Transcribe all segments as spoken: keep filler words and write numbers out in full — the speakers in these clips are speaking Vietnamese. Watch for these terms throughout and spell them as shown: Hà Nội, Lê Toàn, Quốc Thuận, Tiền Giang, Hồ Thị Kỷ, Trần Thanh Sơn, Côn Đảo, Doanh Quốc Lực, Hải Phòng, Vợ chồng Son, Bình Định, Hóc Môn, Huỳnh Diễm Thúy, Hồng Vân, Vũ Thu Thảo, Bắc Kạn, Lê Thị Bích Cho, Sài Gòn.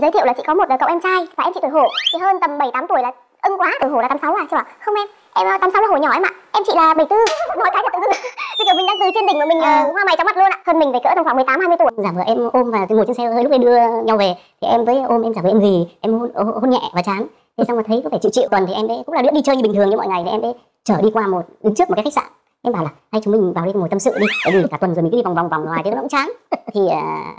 giới thiệu là chị có một cậu em trai và em chị tuổi Hổ, thì hơn tầm bảy tám tuổi là ưng quá. Tuổi Hổ là tám sáu à? Chị bảo không em, em tám sáu là Hổ nhỏ em ạ. À, em chị là bảy tư. Nói cái thật tự dưng bây giờ mình đang từ trên đỉnh mà mình à. Hoa mày trong mắt luôn ạ. À, hơn mình phải cỡ tầm khoảng mười tám hai mươi tuổi. Giả vờ em ôm và ngồi trên xe hơi, lúc ấy đưa nhau về thì em với ôm, em giả vờ em gì em hôn, hôn nhẹ và chán. Thế xong mà thấy có vẻ chịu chịu tuần thì em đấy cũng là đứa đi chơi như bình thường như mọi ngày, thì em đấy chở đi qua một đứng trước một cái khách sạn. Em bảo là hay chúng mình vào đây ngồi tâm sự đi, tại vì cả tuần rồi mình cứ đi vòng vòng vòng ngoài thế nó cũng chán. Thì uh,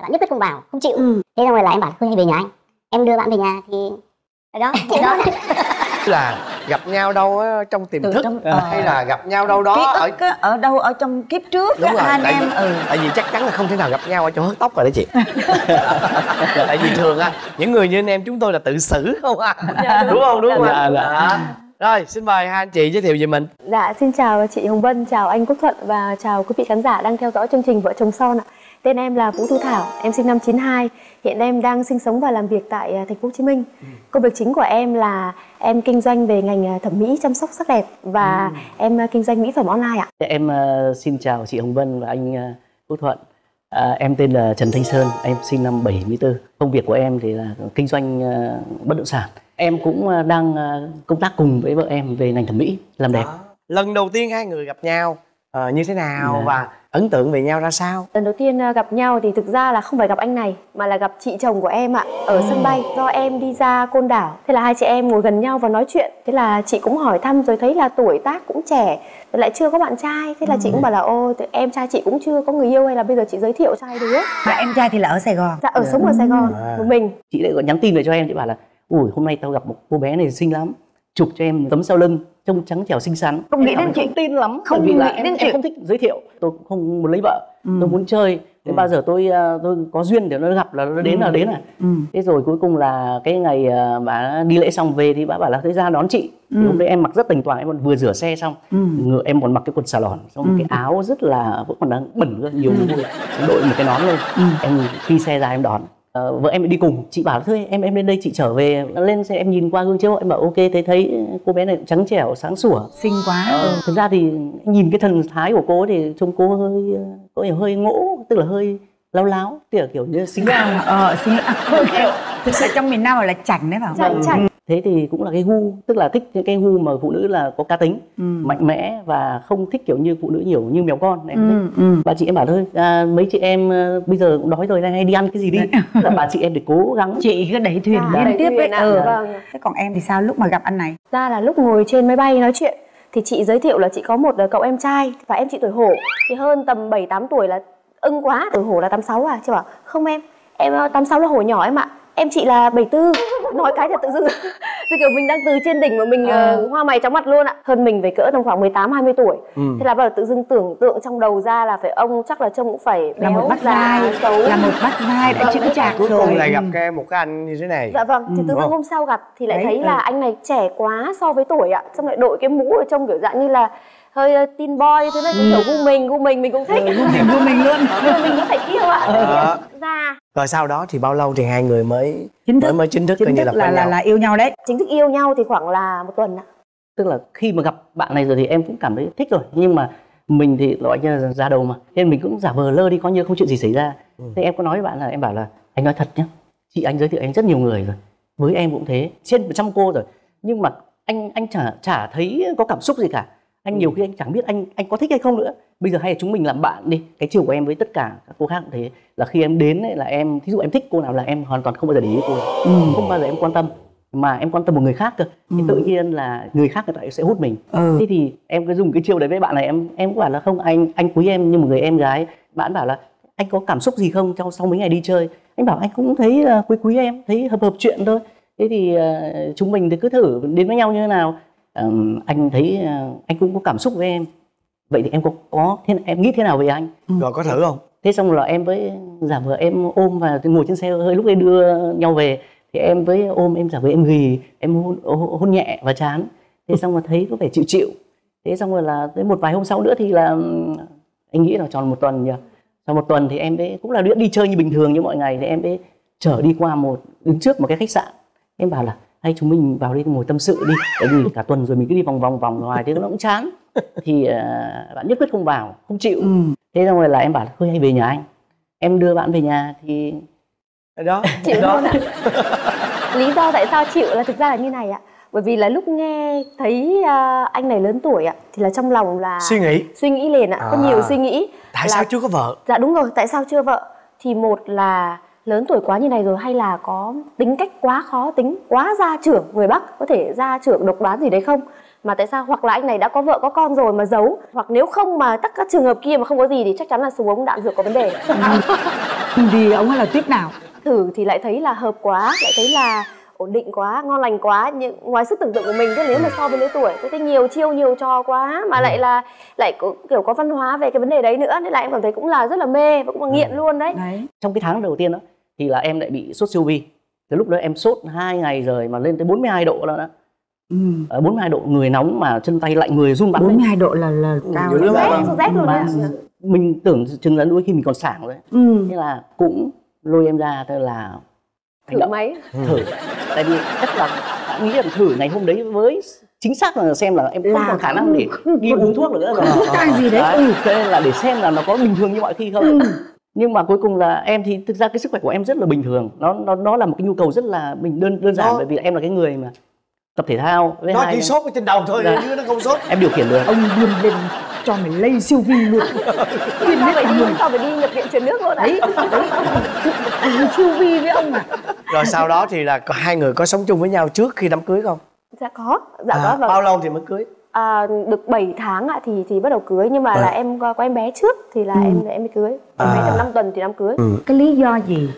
bạn nhất quyết không vào, không chịu. Ừ. Thế xong rồi là em bảo thôi hay về nhà anh, em đưa bạn về nhà thì đó chị đó. Là gặp nhau đâu trong tiềm Từ thức trong, à, hay là gặp nhau đâu đó ở á, ở đâu ở trong kiếp trước. Đúng rồi, hai tại, em, ừ. tại vì chắc chắn là không thể nào gặp nhau ở chỗ hớt tóc rồi đấy chị. Tại vì thường á những người như anh em chúng tôi là tự xử không à? Dạ, đúng, đúng không đúng không dạ, anh? Dạ, dạ. Dạ. Rồi xin mời hai anh chị giới thiệu về mình. Dạ xin chào chị Hồng Vân, chào anh Quốc Thuận và chào quý vị khán giả đang theo dõi chương trình Vợ Chồng Son ạ. Tên em là Vũ Thu Thảo, em sinh năm chín hai, hiện em đang sinh sống và làm việc tại Thành phố Hồ Chí Minh. Ừ. Công việc chính của em là em kinh doanh về ngành thẩm mỹ, chăm sóc sắc đẹp và ừ. em kinh doanh mỹ phẩm online ạ. Em xin chào chị Hồng Vân và anh Quốc Thuận. À, em tên là Trần Thanh Sơn, em sinh năm bảy tư. Công việc của em thì là kinh doanh bất động sản. Em cũng đang công tác cùng với vợ em về ngành thẩm mỹ, làm đẹp. Đó. Lần đầu tiên hai người gặp nhau uh, như thế nào yeah. và ấn tượng về nhau ra sao? Lần đầu tiên gặp nhau thì thực ra là không phải gặp anh này mà là gặp chị chồng của em ạ, ở ừ. sân bay. Do em đi ra Côn Đảo, thế là hai chị em ngồi gần nhau và nói chuyện. Thế là chị cũng hỏi thăm rồi thấy là tuổi tác cũng trẻ, lại chưa có bạn trai. Thế là ừ. chị cũng bảo là ô em trai chị cũng chưa có người yêu, hay là bây giờ chị giới thiệu trai đứa. Và em trai thì là ở Sài Gòn. Dạ ở sống ừ. ở Sài Gòn à. Một mình. Chị lại còn nhắn tin về cho em, chị bảo là ủi hôm nay tao gặp một cô bé này xinh lắm, chụp cho em tấm sau lưng trông trắng trẻo xinh xắn. Không nghĩ đến chị, tin lắm không nghĩ đến em, chị em không thích giới thiệu. Tôi không muốn lấy vợ, ừ. tôi muốn chơi. Thế ừ. bao giờ tôi tôi có duyên để nó gặp là nó đến ừ. là đến à. ừ. Thế rồi cuối cùng là cái ngày bà đi lễ xong về thì bà bảo là thế ra đón chị. ừ. Lúc đấy em mặc rất tỉnh toàn, em còn vừa rửa xe xong, ừ. ngựa em còn mặc cái quần xà lòn, xong ừ. cái áo rất là vẫn còn đang bẩn rất nhiều, ừ. đội một cái nón lên. ừ. Em khi xe ra em đón. Ờ, vợ em đi cùng, chị bảo thôi em em lên đây chị trở về. Lên xe em nhìn qua gương chiếu, em bảo ok, thế thấy cô bé này trắng trẻo sáng sủa xinh quá. ờ, ừ. Thực ra thì nhìn cái thần thái của cô thì trông cô hơi có vẻ hơi ngỗ, tức là hơi láo láo, tức là kiểu như xinh à, ờ xinh à. Okay. Thực sự trong miền Nam gọi là chảnh đấy, bảo chảnh, chảnh. Thế thì cũng là cái gu, tức là thích những cái gu mà phụ nữ là có cá tính, ừ. mạnh mẽ và không thích kiểu như phụ nữ nhiều như mèo con. Em ừ, thích. Ừ. Bà chị em bảo thôi, à, mấy chị em à, bây giờ cũng đói rồi, hay đi ăn cái gì đi. Là bà chị em để cố gắng. Chị cứ đẩy thuyền liên à, tiếp ấy. À, ừ. vâng. Thế còn em thì sao lúc mà gặp anh này? Ra là lúc ngồi trên máy bay nói chuyện thì chị giới thiệu là chị có một cậu em trai và em chị tuổi Hổ, thì hơn tầm bảy tám tuổi là ưng quá. Tuổi Hổ là tám sáu à? Chị bảo không em, em tám sáu là Hổ nhỏ em ạ. À, em chị là bảy tư. Nói cái thật tự dưng thì kiểu mình đang từ trên đỉnh mà mình à. uh, hoa mày chóng mặt luôn ạ. Hơn mình phải cỡ tầm khoảng mười tám hai mươi tuổi. ừ. Thế là bảo tự dưng tưởng tượng trong đầu ra là phải ông chắc là trông cũng phải béo, là một bác trai, là một bác trai đã chững chạc. Cuối cùng lại gặp cái một cái anh như thế này. Dạ vâng. Thì ừ, từ hôm, hôm sau gặp thì lại đấy, thấy ừ. là anh này trẻ quá so với tuổi ạ. Xong lại đội cái mũ ở trông kiểu dạng như là hơi tin boy thế này, ừ. kiểu gu mình, gu mình mình cũng thích. Gu mình, gu mình luôn. Mình cũng phải yêu ạ. Ờ. Và rồi sau đó thì bao lâu thì hai người mới chính thức mới, mới chính thức, chính thức là, là, là là yêu nhau đấy. Chính thức yêu nhau thì khoảng là một tuần ạ. Tức là khi mà gặp bạn này rồi thì em cũng cảm thấy thích rồi, nhưng mà mình thì nói như là ra đầu mà, nên mình cũng giả vờ lơ đi, có như không chuyện gì xảy ra. ừ. Thế em có nói với bạn là em bảo là anh nói thật nhá, chị anh giới thiệu anh rất nhiều người rồi, với em cũng thế, trên một trăm cô rồi, nhưng mà anh anh chả chả thấy có cảm xúc gì cả. Anh nhiều khi anh chẳng biết anh anh có thích hay không nữa. Bây giờ hay là chúng mình làm bạn đi. Cái chiều của em với tất cả các cô khác cũng thế, là khi em đến ấy, là em thí dụ em thích cô nào là em hoàn toàn không bao giờ để ý cô nào. ừ. Không bao giờ em quan tâm, mà em quan tâm một người khác cơ. ừ. Thì tự nhiên là người khác người ta sẽ hút mình. ừ. Thế thì em cứ dùng cái chiều đấy với bạn này. Em em cũng bảo là không, anh anh quý em như một người em gái. Bạn bảo là anh có cảm xúc gì không trong sau mấy ngày đi chơi? Anh bảo anh cũng thấy uh, quý quý em, thấy hợp hợp chuyện thôi. Thế thì uh, chúng mình thì cứ thử đến với nhau như thế nào. Um, anh thấy uh, anh cũng có cảm xúc với em, vậy thì em có có thế, em nghĩ thế nào về anh? ừ. Rồi có thử không? Thế xong là em với giả vờ em ôm và ngồi trên xe hơi, lúc ấy đưa nhau về thì em với ôm, em giả vờ em ghì, em hôn, hôn nhẹ và chán. Thế xong là thấy có vẻ chịu chịu. Thế xong rồi là tới một vài hôm sau nữa thì là anh nghĩ là tròn một tuần nhỉ. Sau một tuần thì em ấy cũng là đứa đi chơi như bình thường như mọi ngày, thì em ấy chở đi qua một đứng trước một cái khách sạn. Em bảo là hay chúng mình vào đây ngồi tâm sự đi, tại vì cả tuần rồi mình cứ đi vòng vòng vòng ngoài thế nó cũng chán. Thì uh, bạn nhất quyết không vào, không chịu. ừ. Thế xong rồi là em bảo thôi hay về nhà anh, em đưa bạn về nhà thì đó chịu đó. Luôn ạ. Lý do tại sao chịu là thực ra là như này ạ. Bởi vì là lúc nghe thấy anh này lớn tuổi ạ, thì là trong lòng là suy nghĩ suy nghĩ liền ạ. À, có nhiều suy nghĩ. Tại là... sao chưa có vợ? Dạ đúng rồi, tại sao chưa vợ? Thì một là lớn tuổi quá như này rồi, hay là có tính cách quá khó tính, quá gia trưởng, người Bắc có thể gia trưởng độc đoán gì đấy không? Mà tại sao hoặc là anh này đã có vợ có con rồi mà giấu, hoặc nếu không mà tất các trường hợp kia mà không có gì thì chắc chắn là súng ống đạn dược có vấn đề. Vì ông ấy là tuyết nào? Thử thì lại thấy là hợp quá, lại thấy là ổn định quá, ngon lành quá, nhưng ngoài sức tưởng tượng của mình. Thế nếu mà so với lứa tuổi, tôi thấy nhiều chiêu nhiều trò quá, mà lại là lại có, kiểu có văn hóa về cái vấn đề đấy nữa, nên là em cảm thấy cũng là rất là mê và cũng là nghiện luôn đấy. Đấy. Trong cái tháng đầu tiên đó thì là em lại bị sốt siêu vi. Cái lúc đó em sốt hai ngày rồi mà lên tới bốn mươi hai độ đó. Đó. Ừ. À, bốn mươi hai độ, người nóng mà chân tay lạnh, người run bắn. bốn mươi hai độ là là cao lắm. Em... Mình tưởng chừng là đôi khi mình còn sảng rồi. Ừ. Thế là cũng lôi em ra thôi là thử máy. Thử. Tại vì chắc là đã nghĩ là thử ngày hôm đấy với chính xác là xem là em không là... còn khả năng để đi uống thuốc nữa rồi. Thuốc tai gì đấy. Ừ. Thế nên là để xem là nó có bình thường như mọi khi không. Ừ. Nhưng mà cuối cùng là em thì thực ra cái sức khỏe của em rất là bình thường. Nó nó nó là một cái nhu cầu rất là bình đơn đơn giản, bởi vì em là cái người mà tập thể thao. Với nó hai chỉ sốt ở trên đầu thôi, chứ nó không sốt. Em điều khiển được. Ông điên lên cho mình lây siêu vi luôn. Vì sao phải đi, sao phải đi nhập viện truyền nước luôn đấy. Siêu vi với ông à. Rồi sau đó thì là có hai người có sống chung với nhau trước khi đám cưới không? Dạ có, dạ à, có. Vâng. Bao lâu thì mới cưới? À, được bảy tháng ạ, thì thì bắt đầu cưới, nhưng mà à. là em có em bé trước thì là ừ. em em mới cưới. Em à. bé trong năm tuần thì đám cưới. Ừ. Cái lý do gì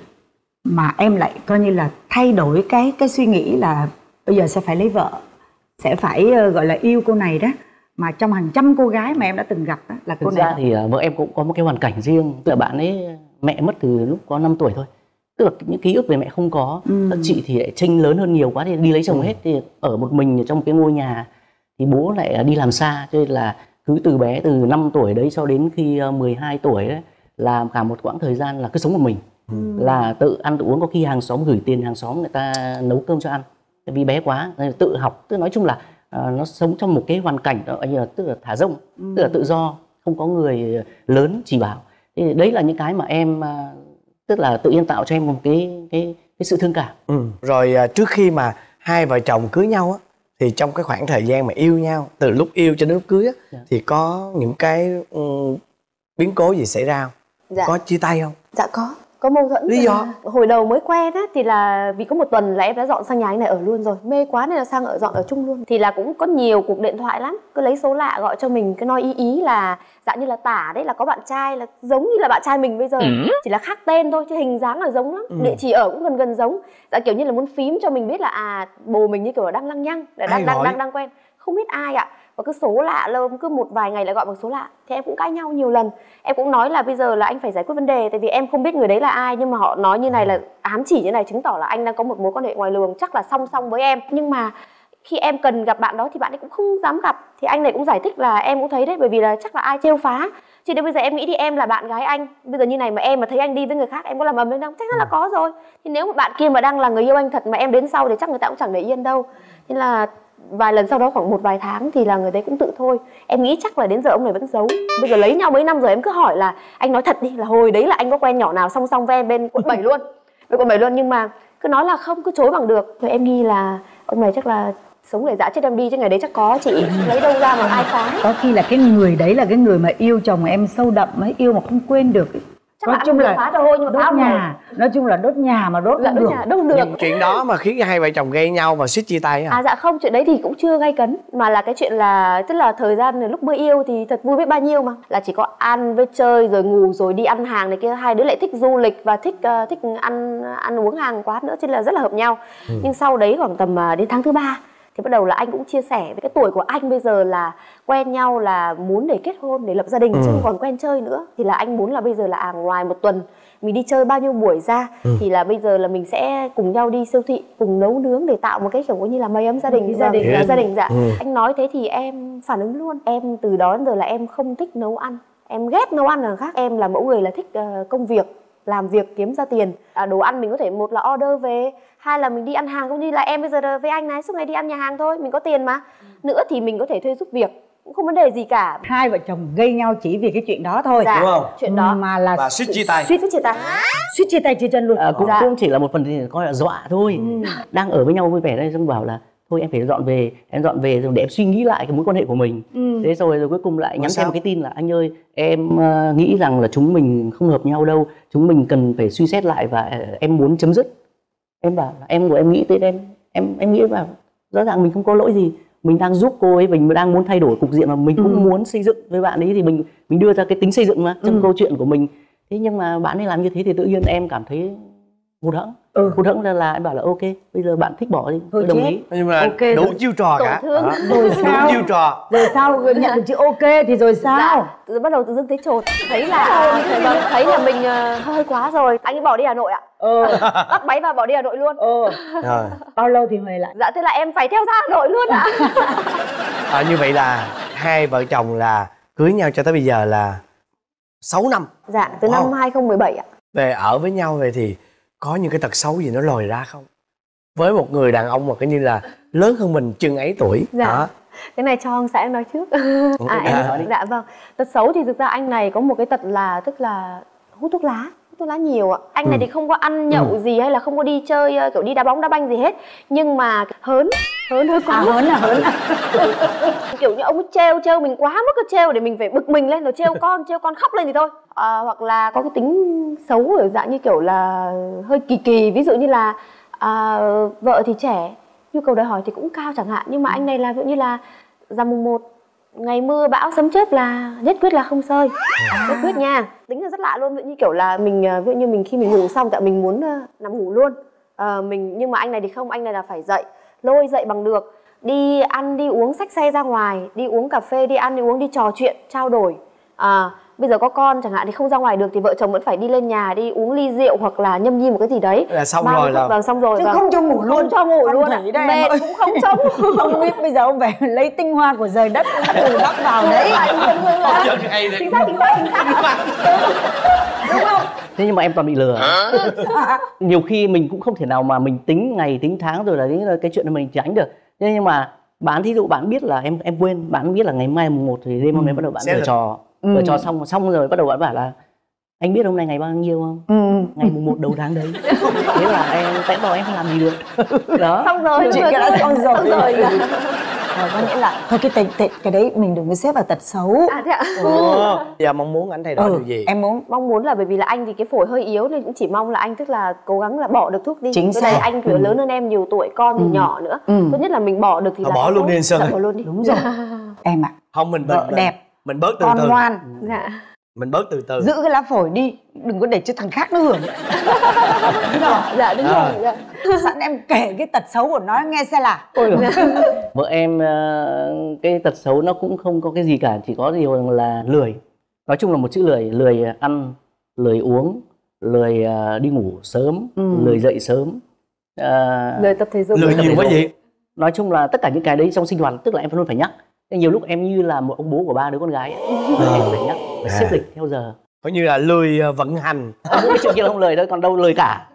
mà em lại coi như là thay đổi cái cái suy nghĩ là bây giờ sẽ phải lấy vợ, sẽ phải uh, gọi là yêu cô này đó, mà trong hàng trăm cô gái mà em đã từng gặp đó, là thực cô này. Ra thì uh, vợ em cũng có một cái hoàn cảnh riêng, tức là bạn ấy mẹ mất từ lúc có năm tuổi thôi, tức là những ký ức về mẹ không có. Ừ. Chị thì lại chênh lớn hơn nhiều quá thì đi lấy chồng. Ừ. Hết thì ở một mình trong cái ngôi nhà, thì bố lại đi làm xa, cho nên là cứ từ bé từ năm tuổi đấy cho đến khi mười hai tuổi đấy là cả một quãng thời gian là cứ sống một mình. Ừ. Là tự ăn tự uống, có khi hàng xóm gửi tiền, hàng xóm người ta nấu cơm cho ăn. Tại vì bé quá nên tự học, tức nói chung là uh, nó sống trong một cái hoàn cảnh đó, như là tức là thả rông. Ừ. Tức là tự do, không có người lớn chỉ bảo. Thế đấy là những cái mà em uh, tức là tự nhiên tạo cho em một cái cái cái sự thương cảm. Ừ. Rồi uh, trước khi mà hai vợ chồng cưới nhau á, thì trong cái khoảng thời gian mà yêu nhau, từ lúc yêu cho đến lúc cưới á, dạ. thì có những cái um, biến cố gì xảy ra không? Dạ. Có chia tay không? Dạ có. Có mâu thuẫn. Lý do? Hồi đầu mới quen á, thì là vì có một tuần là em đã dọn sang nhà anh này ở luôn rồi. Mê quá nên là sang ở dọn ở chung luôn. Thì là cũng có nhiều cuộc điện thoại lắm, cứ lấy số lạ gọi cho mình, cứ nói ý ý là dạng như là tả đấy, là có bạn trai, là giống như là bạn trai mình bây giờ. Ừ. Chỉ là khác tên thôi chứ hình dáng là giống lắm. Ừ. Địa chỉ ở cũng gần gần giống. Dạng kiểu như là muốn phím cho mình biết là à bồ mình như kiểu là đang lăng nhăng, là đang đang, đang đang quen. Không biết ai ạ. Và cứ số lạ lơm, cứ một vài ngày lại gọi bằng số lạ. Thế em cũng cãi nhau nhiều lần. Em cũng nói là bây giờ là anh phải giải quyết vấn đề, tại vì em không biết người đấy là ai, nhưng mà họ nói như này là ám chỉ như này, chứng tỏ là anh đang có một mối quan hệ ngoài luồng, chắc là song song với em. Nhưng mà khi em cần gặp bạn đó thì bạn ấy cũng không dám gặp. Thì anh này cũng giải thích là em cũng thấy đấy, bởi vì là chắc là ai trêu phá. Chứ đến bây giờ em nghĩ đi, em là bạn gái anh, bây giờ như này mà em mà thấy anh đi với người khác, em có làm ầm lên không? Chắc chắn là có rồi. Thì nếu mà bạn kia mà đang là người yêu anh thật mà em đến sau thì chắc người ta cũng chẳng để yên đâu. Nên là vài lần sau đó khoảng một vài tháng thì là người đấy cũng tự thôi. Em nghĩ chắc là đến giờ ông này vẫn giấu. Bây giờ lấy nhau mấy năm rồi, em cứ hỏi là anh nói thật đi, là hồi đấy là anh có quen nhỏ nào song song với em bên quận bảy luôn, bên quận bảy luôn, nhưng mà cứ nói là không, cứ chối bằng được. Rồi em nghi là ông này chắc là sống để dã chết em đi, chứ ngày đấy chắc có chị lấy đâu ra mà ai phá. Có khi là cái người đấy là cái người mà yêu chồng em sâu đậm ấy, yêu mà không quên được. Chắc nói chung là phá thôi, nhưng mà phá nhà rồi. Nói chung là đốt nhà mà đốt dạ, không được, nhà, đốt được. Nhưng chuyện đó mà khiến hai vợ chồng gây nhau và suýt chia tay à? À dạ không, chuyện đấy thì cũng chưa gây cấn, mà là cái chuyện là tức là thời gian lúc mới yêu thì thật vui biết bao nhiêu, mà là chỉ có ăn với chơi rồi ngủ rồi đi ăn hàng này kia. Hai đứa lại thích du lịch và thích uh, thích ăn ăn uống hàng quán nữa, chứ là rất là hợp nhau. Ừ. Nhưng sau đấy khoảng tầm uh, đến tháng thứ ba thì bắt đầu là anh cũng chia sẻ với cái tuổi của anh bây giờ là quen nhau là muốn để kết hôn, để lập gia đình. Ừ. Chứ không còn quen chơi nữa. Thì là anh muốn là bây giờ là à ngoài một tuần mình đi chơi bao nhiêu buổi ra. Ừ. Thì là bây giờ là mình sẽ cùng nhau đi siêu thị, cùng nấu nướng để tạo một cái kiểu như là mây ấm gia đình. Ừ, gia đình yeah. gia đình dạ. Ừ. Anh nói thế thì em phản ứng luôn. Em từ đó đến giờ là em không thích nấu ăn, em ghét nấu ăn là khác. Em là mẫu người là thích uh, công việc, làm việc kiếm ra tiền. À, đồ ăn mình có thể một là order về, hai là mình đi ăn hàng. Cũng như là em bây giờ với anh này suốt ngày đi ăn nhà hàng thôi, mình có tiền mà. Nữa thì mình có thể thuê giúp việc, cũng không vấn đề gì cả. Hai vợ chồng gây nhau chỉ vì cái chuyện đó thôi, dạ, đúng không? Chuyện đó mà là và suýt chia tay, suýt chia tay, suýt chia tay chia chân luôn. À, cũng, dạ, cũng chỉ là một phần thì coi là dọa thôi. Ừ. Đang ở với nhau vui vẻ đây, xong bảo là thôi em phải dọn về, em dọn về rồi để em suy nghĩ lại cái mối quan hệ của mình. Ừ. Thế rồi rồi cuối cùng lại nhắn thêm một cái tin là anh ơi em uh, nghĩ rằng là chúng mình không hợp nhau đâu, chúng mình cần phải suy xét lại và uh, em muốn chấm dứt. Em bảo là em của em nghĩ tới em em em nghĩ là rõ ràng mình không có lỗi gì, mình đang giúp cô ấy, mình đang muốn thay đổi cục diện mà mình cũng ừ. muốn xây dựng với bạn ấy thì mình mình đưa ra cái tính xây dựng mà trong ừ. câu chuyện của mình. Thế nhưng mà bạn ấy làm như thế thì tự nhiên em cảm thấy hụt hẫng. Ừ. Hụt hẫng là, là em bảo là ok bây giờ bạn thích bỏ đi, tôi đồng ý. Nhưng mà okay, đủ chiêu trò cả à. Rồi sao chiêu trò rồi sao nhận được chữ ok thì rồi sao? Dạ. Tự bắt đầu tự dưng thấy chột, thấy là thấy là mình uh, hơi quá rồi. Anh ấy bỏ đi Hà Nội ạ. Ừ. Bắt máy vào bỏ đi Hà Nội luôn. Ừ. Rồi. Bao lâu thì về lại? Dạ thế là em phải theo ra Hà Nội luôn ạ. À, như vậy là hai vợ chồng là cưới nhau cho tới bây giờ là sáu năm. Dạ từ wow. năm hai không một bảy ạ. Về ở với nhau về thì có những cái tật xấu gì nó lòi ra không? Với một người đàn ông mà cái như là lớn hơn mình chừng ấy tuổi. Dạ. Đó. Cái này cho ông xã em nói trước. Ừ, à, em nói đi. Dạ vâng. Tật xấu thì thực ra anh này có một cái tật là tức là hút thuốc lá. Hút thuốc lá nhiều ạ. Anh ừ. này thì không có ăn nhậu ừ. gì hay là không có đi chơi kiểu đi đá bóng đá banh gì hết. Nhưng mà hớn. Hớn hơi quá. À, hớn là hớn. Kiểu như ông ấy trêu trêu mình quá mất cái trêu để mình phải bực mình lên rồi trêu con, trêu con khóc lên thì thôi. À, hoặc là có cái tính xấu ở dạng như kiểu là hơi kỳ kỳ, ví dụ như là à, vợ thì trẻ, nhu cầu đòi hỏi thì cũng cao chẳng hạn, nhưng mà anh này là ví dụ như là rằm mùng một ngày mưa bão sấm chớp là nhất quyết là không sơi, nhất quyết nha. Tính là rất lạ luôn, ví dụ như kiểu là mình ví dụ như mình khi mình ngủ xong tại mình muốn uh, nằm ngủ luôn. À, mình nhưng mà anh này thì không, anh này là phải dậy, lôi dậy bằng được, đi ăn đi uống xách xe ra ngoài, đi uống cà phê, đi ăn đi uống, đi trò chuyện trao đổi. À, bây giờ có con chẳng hạn thì không ra ngoài được thì vợ chồng vẫn phải đi lên nhà đi uống ly rượu hoặc là nhâm nhi một cái gì đấy là xong rồi là vâng, xong rồi chứ vâng. Không cho ngủ luôn, không cho ngủ luôn ạ. Mệt cũng không cho ngủ. Không biết bây giờ ông phải lấy tinh hoa của trời đất từ Bắc vào đấy. Chính xác, chính xác, chính xác. Đúng không? Thế nhưng mà em toàn bị lừa. Nhiều khi mình cũng không thể nào mà mình tính ngày tính tháng rồi là những cái chuyện mình tránh được. Thế nhưng mà bạn thí dụ bạn biết là em em quên, bạn biết là ngày mai mùng một thì đêm hôm nay bắt đầu bạn mở trò. Ừ. Rồi cho xong xong rồi bắt đầu bạn bảo là anh biết hôm nay ngày bao nhiêu không? Ừ. Ngày mùng một đầu tháng đấy. Thế là em tẽ vào em không làm gì được. Đó. Xong rồi chuyện cái đã xong rồi. Xong rồi. Rồi có nghĩa là thôi cái cái cái đấy mình đừng có xếp vào tật xấu. À thế ạ. Ừ. Giờ mong muốn anh thay đổi ừ. điều gì? Em muốn mong muốn là bởi vì là anh thì cái phổi hơi yếu nên cũng chỉ mong là anh tức là cố gắng là bỏ được thuốc đi. Chính xác. Đây anh kiểu ừ. lớn hơn em nhiều tuổi, con thì ừ. nhỏ nữa. Ừ. Tốt nhất là mình bỏ được thì là bỏ luôn đi Sơn. Bỏ luôn đi. Đúng rồi. Em ạ. Không mình vợ đẹp, mình bớt từ từ, ngoan. Dạ. Mình bớt từ từ, giữ cái lá phổi đi, đừng có để cho thằng khác nó hưởng. Dạ đúng rồi. Dạ. Sẵn em kể cái tật xấu của nó nghe xem là ôi dạ. Vợ em cái tật xấu nó cũng không có cái gì cả, chỉ có điều là lười, nói chung là một chữ lười, lười ăn, lười uống, lười đi ngủ sớm, ừ. lười dậy sớm, à... lười tập thể dục, lười nhiều quá gì, nói chung là tất cả những cái đấy trong sinh hoạt tức là em luôn phải nhắc. Nhiều lúc em như là một ông bố của ba đứa con gái ấy. À. Em phải nhắc, phải xếp lịch theo giờ. Có như là lười vận hành. Không, cái chuyện kia không lười đâu, còn đâu lười cả.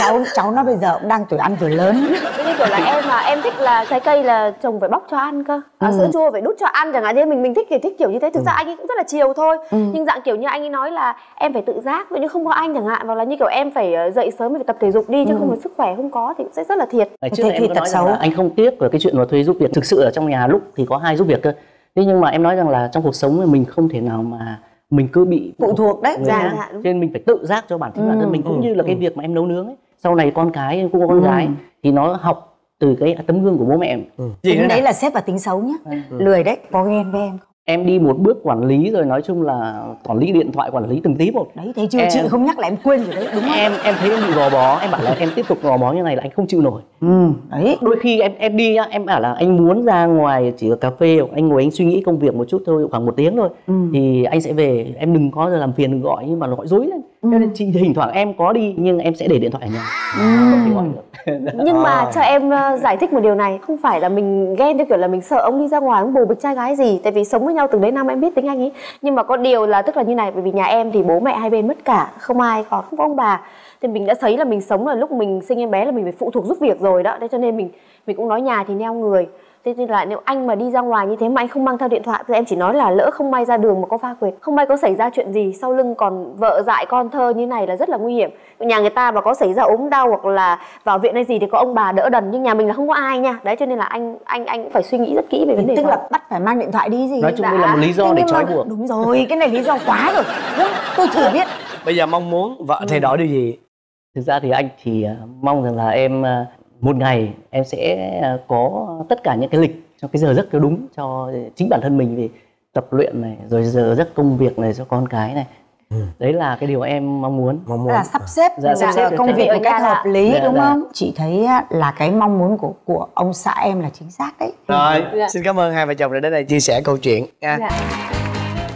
cháu cháu nó bây giờ cũng đang tuổi ăn tuổi lớn. Thế như kiểu là em mà em thích là trái cây là chồng phải bóc cho ăn cơ, à, ừ. sữa chua phải đút cho ăn chẳng hạn, thế mình mình thích thì thích kiểu như thế. Thực ừ. ra anh ấy cũng rất là chiều thôi, ừ. nhưng dạng kiểu như anh ấy nói là em phải tự giác, nếu như không có anh chẳng hạn, hoặc là như kiểu em phải dậy sớm phải tập thể dục đi chứ ừ. không có sức khỏe không có thì cũng sẽ rất là thiệt. Ngày trước thì em có nói rằng là anh không tiếc về cái chuyện mà thuê giúp việc, thực sự ở trong nhà lúc thì có hai giúp việc cơ, thế nhưng mà em nói rằng là trong cuộc sống thì mình không thể nào mà mình cứ bị phụ thuộc đấy, dạ, dạ, cho nên mình phải tự giác cho bản thân ừ, bản thân mình, cũng ừ, như là ừ. cái việc mà em nấu nướng ấy, sau này con cái cũng có con ừ. gái thì nó học từ cái tấm gương của bố mẹ em. Ừ. Tính đấy là xếp vào tính xấu nhá. Ừ. Lười đấy, có ghen với em không? Em đi một bước quản lý rồi, nói chung là quản lý điện thoại, quản lý từng tí một. Đấy thấy chưa, em... chị không nhắc là em quên rồi đấy, đúng không? Em em thấy em bị gò bó, em bảo là em tiếp tục gò bó như này là anh không chịu nổi. Ừ, đấy. Đôi khi em em đi á, em bảo là anh muốn ra ngoài chỉ ở cà phê hoặc anh ngồi anh suy nghĩ công việc một chút thôi, khoảng một tiếng thôi. Ừ. Thì anh sẽ về, em đừng có làm phiền, đừng gọi, nhưng mà nó gọi dối lên. Cho ừ. nên chị thỉnh thoảng em có đi nhưng em sẽ để điện thoại ở nhà. Ừ. Không thể gọi được. Nhưng mà à. cho em giải thích một điều này, không phải là mình ghen theo kiểu là mình sợ ông đi ra ngoài ông bồ bịch trai gái gì, tại vì sống với nhau từng đấy năm em biết tính anh ấy, nhưng mà có điều là tức là như này, bởi vì nhà em thì bố mẹ hai bên mất cả, không ai còn, không có ông bà, thì mình đã thấy là mình sống là lúc mình sinh em bé là mình phải phụ thuộc giúp việc rồi đó, thế cho nên mình mình cũng nói nhà thì neo người, Thế thì lại nếu anh mà đi ra ngoài như thế mà anh không mang theo điện thoại, thì em chỉ nói là lỡ không may ra đường mà có va quệt, không may có xảy ra chuyện gì, sau lưng còn vợ dại con thơ như này là rất là nguy hiểm. Nhà người ta mà có xảy ra ốm đau hoặc là vào viện hay gì thì có ông bà đỡ đần, nhưng nhà mình là không có ai nha. Đấy cho nên là anh anh anh cũng phải suy nghĩ rất kỹ về vấn đề. Tức là bắt phải mang điện thoại đi gì. Nói chung là một lý do để trói buộc. Đúng rồi, cái này lý do quá rồi. Tôi thừa biết. Bây giờ mong muốn vợ thay đổi điều gì? Thực ra thì anh thì mong rằng là em một ngày em sẽ có tất cả những cái lịch cho cái giờ giấc đúng cho chính bản thân mình, vì tập luyện này rồi giờ giấc công việc này cho con cái này. Ừ. Đấy là cái điều em mong muốn, mong muốn. Là sắp xếp dạ, sắp xếp công việc một cách hợp lý dạ, đúng dạ. Không? Chị thấy là cái mong muốn của của ông xã em là chính xác đấy. Rồi, dạ. Xin cảm ơn hai vợ chồng đã đến đây chia sẻ câu chuyện nha. Dạ.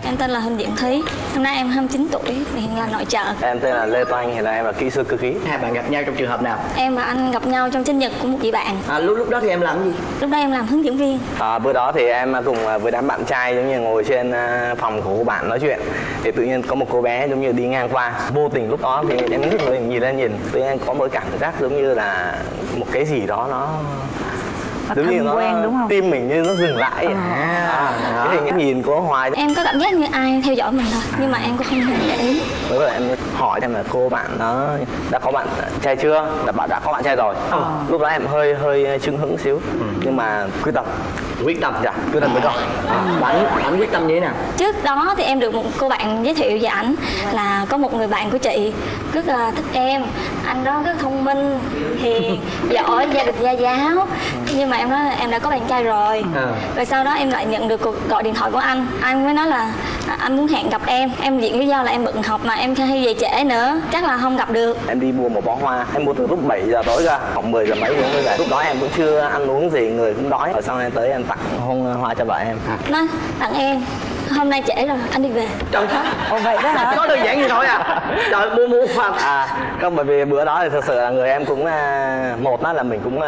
Em tên là Huỳnh Diễm Thúy, hôm nay em hai mươi chín tuổi, hiện là nội trợ. Em tên là Lê Toàn, hiện là em là kỹ sư cơ khí. Hai bạn gặp nhau trong trường hợp nào? Em và anh gặp nhau trong sinh nhật của một chị bạn. À, lúc lúc đó thì em làm gì? Lúc đó em làm hướng dẫn viên. À, bữa đó thì em cùng với đám bạn trai giống như ngồi trên phòng của cô bạn nói chuyện, thì tự nhiên có một cô bé giống như đi ngang qua, vô tình lúc đó thì em rất là nhìn lên nhìn, tự nhiên có một cảm giác giống như là một cái gì đó nó đúng như nó quen, đúng không? Tim mình như nó dừng lại à, à, à, cái hình nhìn của hoài. Em có cảm giác như ai theo dõi mình thôi, nhưng mà em cũng không hề để ý. Mới rồi em hỏi em là cô bạn đó đã có bạn trai chưa, là bạn đã có bạn trai rồi à. Lúc đó em hơi hơi chưng hững xíu ừ. Nhưng mà quyết tâm quyết tâm dạ quyết tâm với con à. Bạn bạn quyết tâm như thế nào? Trước đó thì em được một cô bạn giới thiệu về ảnh là có một người bạn của chị rất là thích em, anh đó rất thông minh hiền giỏi gia đình gia giáo, nhưng mà em nói là em đã có bạn trai rồi à. Rồi sau đó em lại nhận được cuộc gọi điện thoại của anh anh mới nói là anh muốn hẹn gặp em. Em diện lý do là em bận học mà em hay về trễ nữa, chắc là không gặp được. Em đi mua một bó hoa, em mua từ lúc bảy giờ tối ra, khoảng mười giờ mấy uống về. Lúc đó em cũng chưa ăn uống gì, người cũng đói. Rồi sau em tới em tặng hôn hoa cho vợ em. Nói tặng em hôm nay trễ rồi anh đi về. Trời ơi, ồ vậy đó hả? Có đơn giản như thôi à? Trời ơi, mua hoa à? Không, bởi vì bữa đó thì thật sự là người em cũng một đó là mình cũng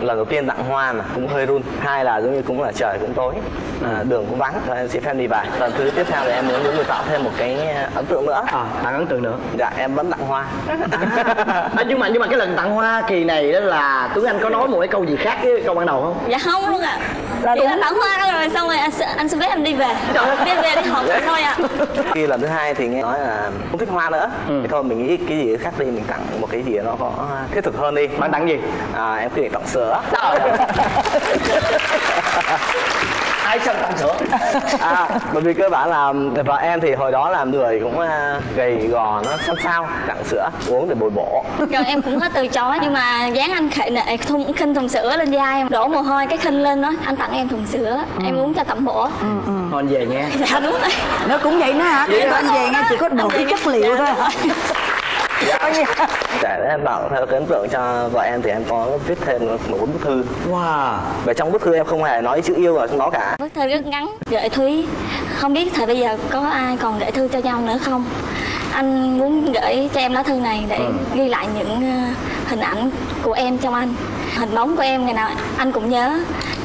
lần đầu tiên tặng hoa mà cũng hơi run, hai là giống như cũng là trời cũng tối à, đường cũng vắng, rồi em xin phép đi bài. Lần thứ tiếp theo thì em muốn muốn tạo thêm một cái ấn tượng nữa à, tặng ấn tượng nữa. Dạ em vẫn tặng hoa à, à, nhưng mà nhưng mà cái lần tặng hoa kỳ này đó là Tuấn Anh có nói một cái câu gì khác với câu ban đầu không? Dạ không luôn ạ. Là đúng tặng hoa rồi xong rồi anh anh xin phép em đi về. Trời ơi. Đi về đi học vậy thôi ạ. Khi lần thứ hai thì nghe nói là không thích hoa nữa ừ. Thì thôi mình nghĩ cái gì khác đi, mình tặng một cái gì nó có thiết thực hơn đi. Bạn tặng gì? À, em quyết định tặng sữa. Ai chẳng tặng sữa à, bởi vì cơ bản là vợ em thì hồi đó là người cũng gầy gò nó sao sao, tặng sữa uống để bồi bổ. Rồi em cũng có từ chối, nhưng mà dáng anh khịnh này thùng khinh thùng sữa lên da em, đổ mồ hôi cái khinh lên đó. Anh tặng em thùng sữa ừ. Em uống cho tẩm bổ ừ, ừ. Thôi anh về nha. Dạ đúng rồi. Nó cũng vậy nữa hả? Vậy anh về nha, chỉ có đủ cái chất liệu thôi. Dạ. Để em bảo theo cái ấn tượng cho vợ em thì em có viết thêm một bức thư. Wow. Và trong bức thư em không hề nói chữ yêu vào trong đó cả. Bức thư rất ngắn. Gửi Thúy, không biết thời bây giờ có ai còn gửi thư cho nhau nữa không? Anh muốn gửi cho em lá thư này để ừ. ghi lại những hình ảnh của em trong anh. Hình bóng của em ngày nào anh cũng nhớ,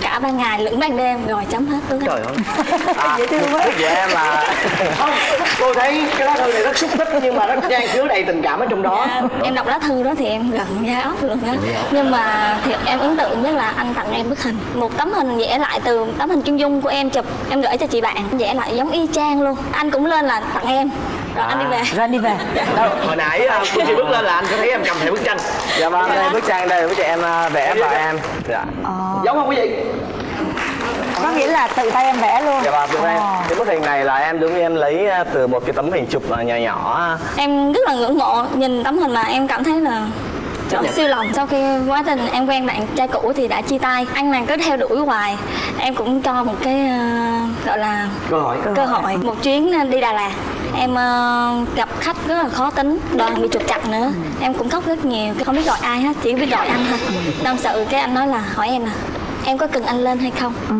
cả ban ngày lẫn ban đêm. Rồi chấm hết Tuấn. Trời ơi à, dễ thương quá. Vậy em là không, cô thấy cái lá thư này rất xúc tích, nhưng mà nó đang chứa đầy tình cảm ở trong đó dạ. Em đọc lá thư đó thì em gần ra óc luôn đó. Nhưng mà thiệt em ấn tượng nhất là anh tặng em bức hình, một tấm hình vẽ lại từ tấm hình chân dung của em chụp, em gửi cho chị bạn, vẽ lại giống y chang luôn. Anh cũng lên là tặng em. Rồi à, anh đi về. Rồi anh đi về. Đâu, hồi nãy cô chị bước lên là anh có thấy em cầm thẻ bức tranh. Dạ vâng, dạ. Đây bức tranh đây với chị em vẽ và em. Dạ. À. Giống không quý vị? Có nghĩa là tự tay em vẽ luôn. Dạ vâng, tự tay. À. Cái bức hình này là em đúng như em lấy từ một cái tấm hình chụp nhỏ nhỏ. Em rất là ngưỡng mộ, nhìn tấm hình mà em cảm thấy là Trời, siêu lòng. Sau khi quá trình em quen bạn trai cũ thì đã chia tay, anh này cứ theo đuổi hoài. Em cũng cho một cái uh, gọi là cơ hội, cơ, cơ hội. hội một chuyến đi Đà Lạt. Em uh, gặp khách rất là khó tính, đoàn bị trục chặt nữa. Em cũng khóc rất nhiều, không biết gọi ai hết, chỉ biết gọi anh thôi. Tâm sự cái anh nói là hỏi em là em có cần anh lên hay không? Ừ.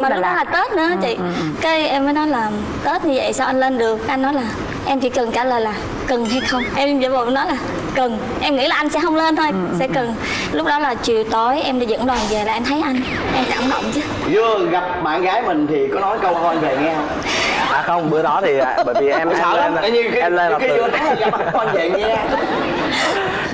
Mà lúc đó là Tết nữa chị. Ừ, ừ. Cái em mới nói là Tết như vậy sao anh lên được? Anh nói là em chỉ cần trả lời là cần hay không. Em giả bộ nói là cần, em nghĩ là anh sẽ không lên thôi, ừ, sẽ cần. Lúc đó là chiều tối em đi dẫn đoàn về là em thấy anh, em cảm động chứ. Vừa gặp bạn gái mình thì có nói câu thôi về nghe không? À không, bữa đó thì bởi vì em em lên, em, em lên là từ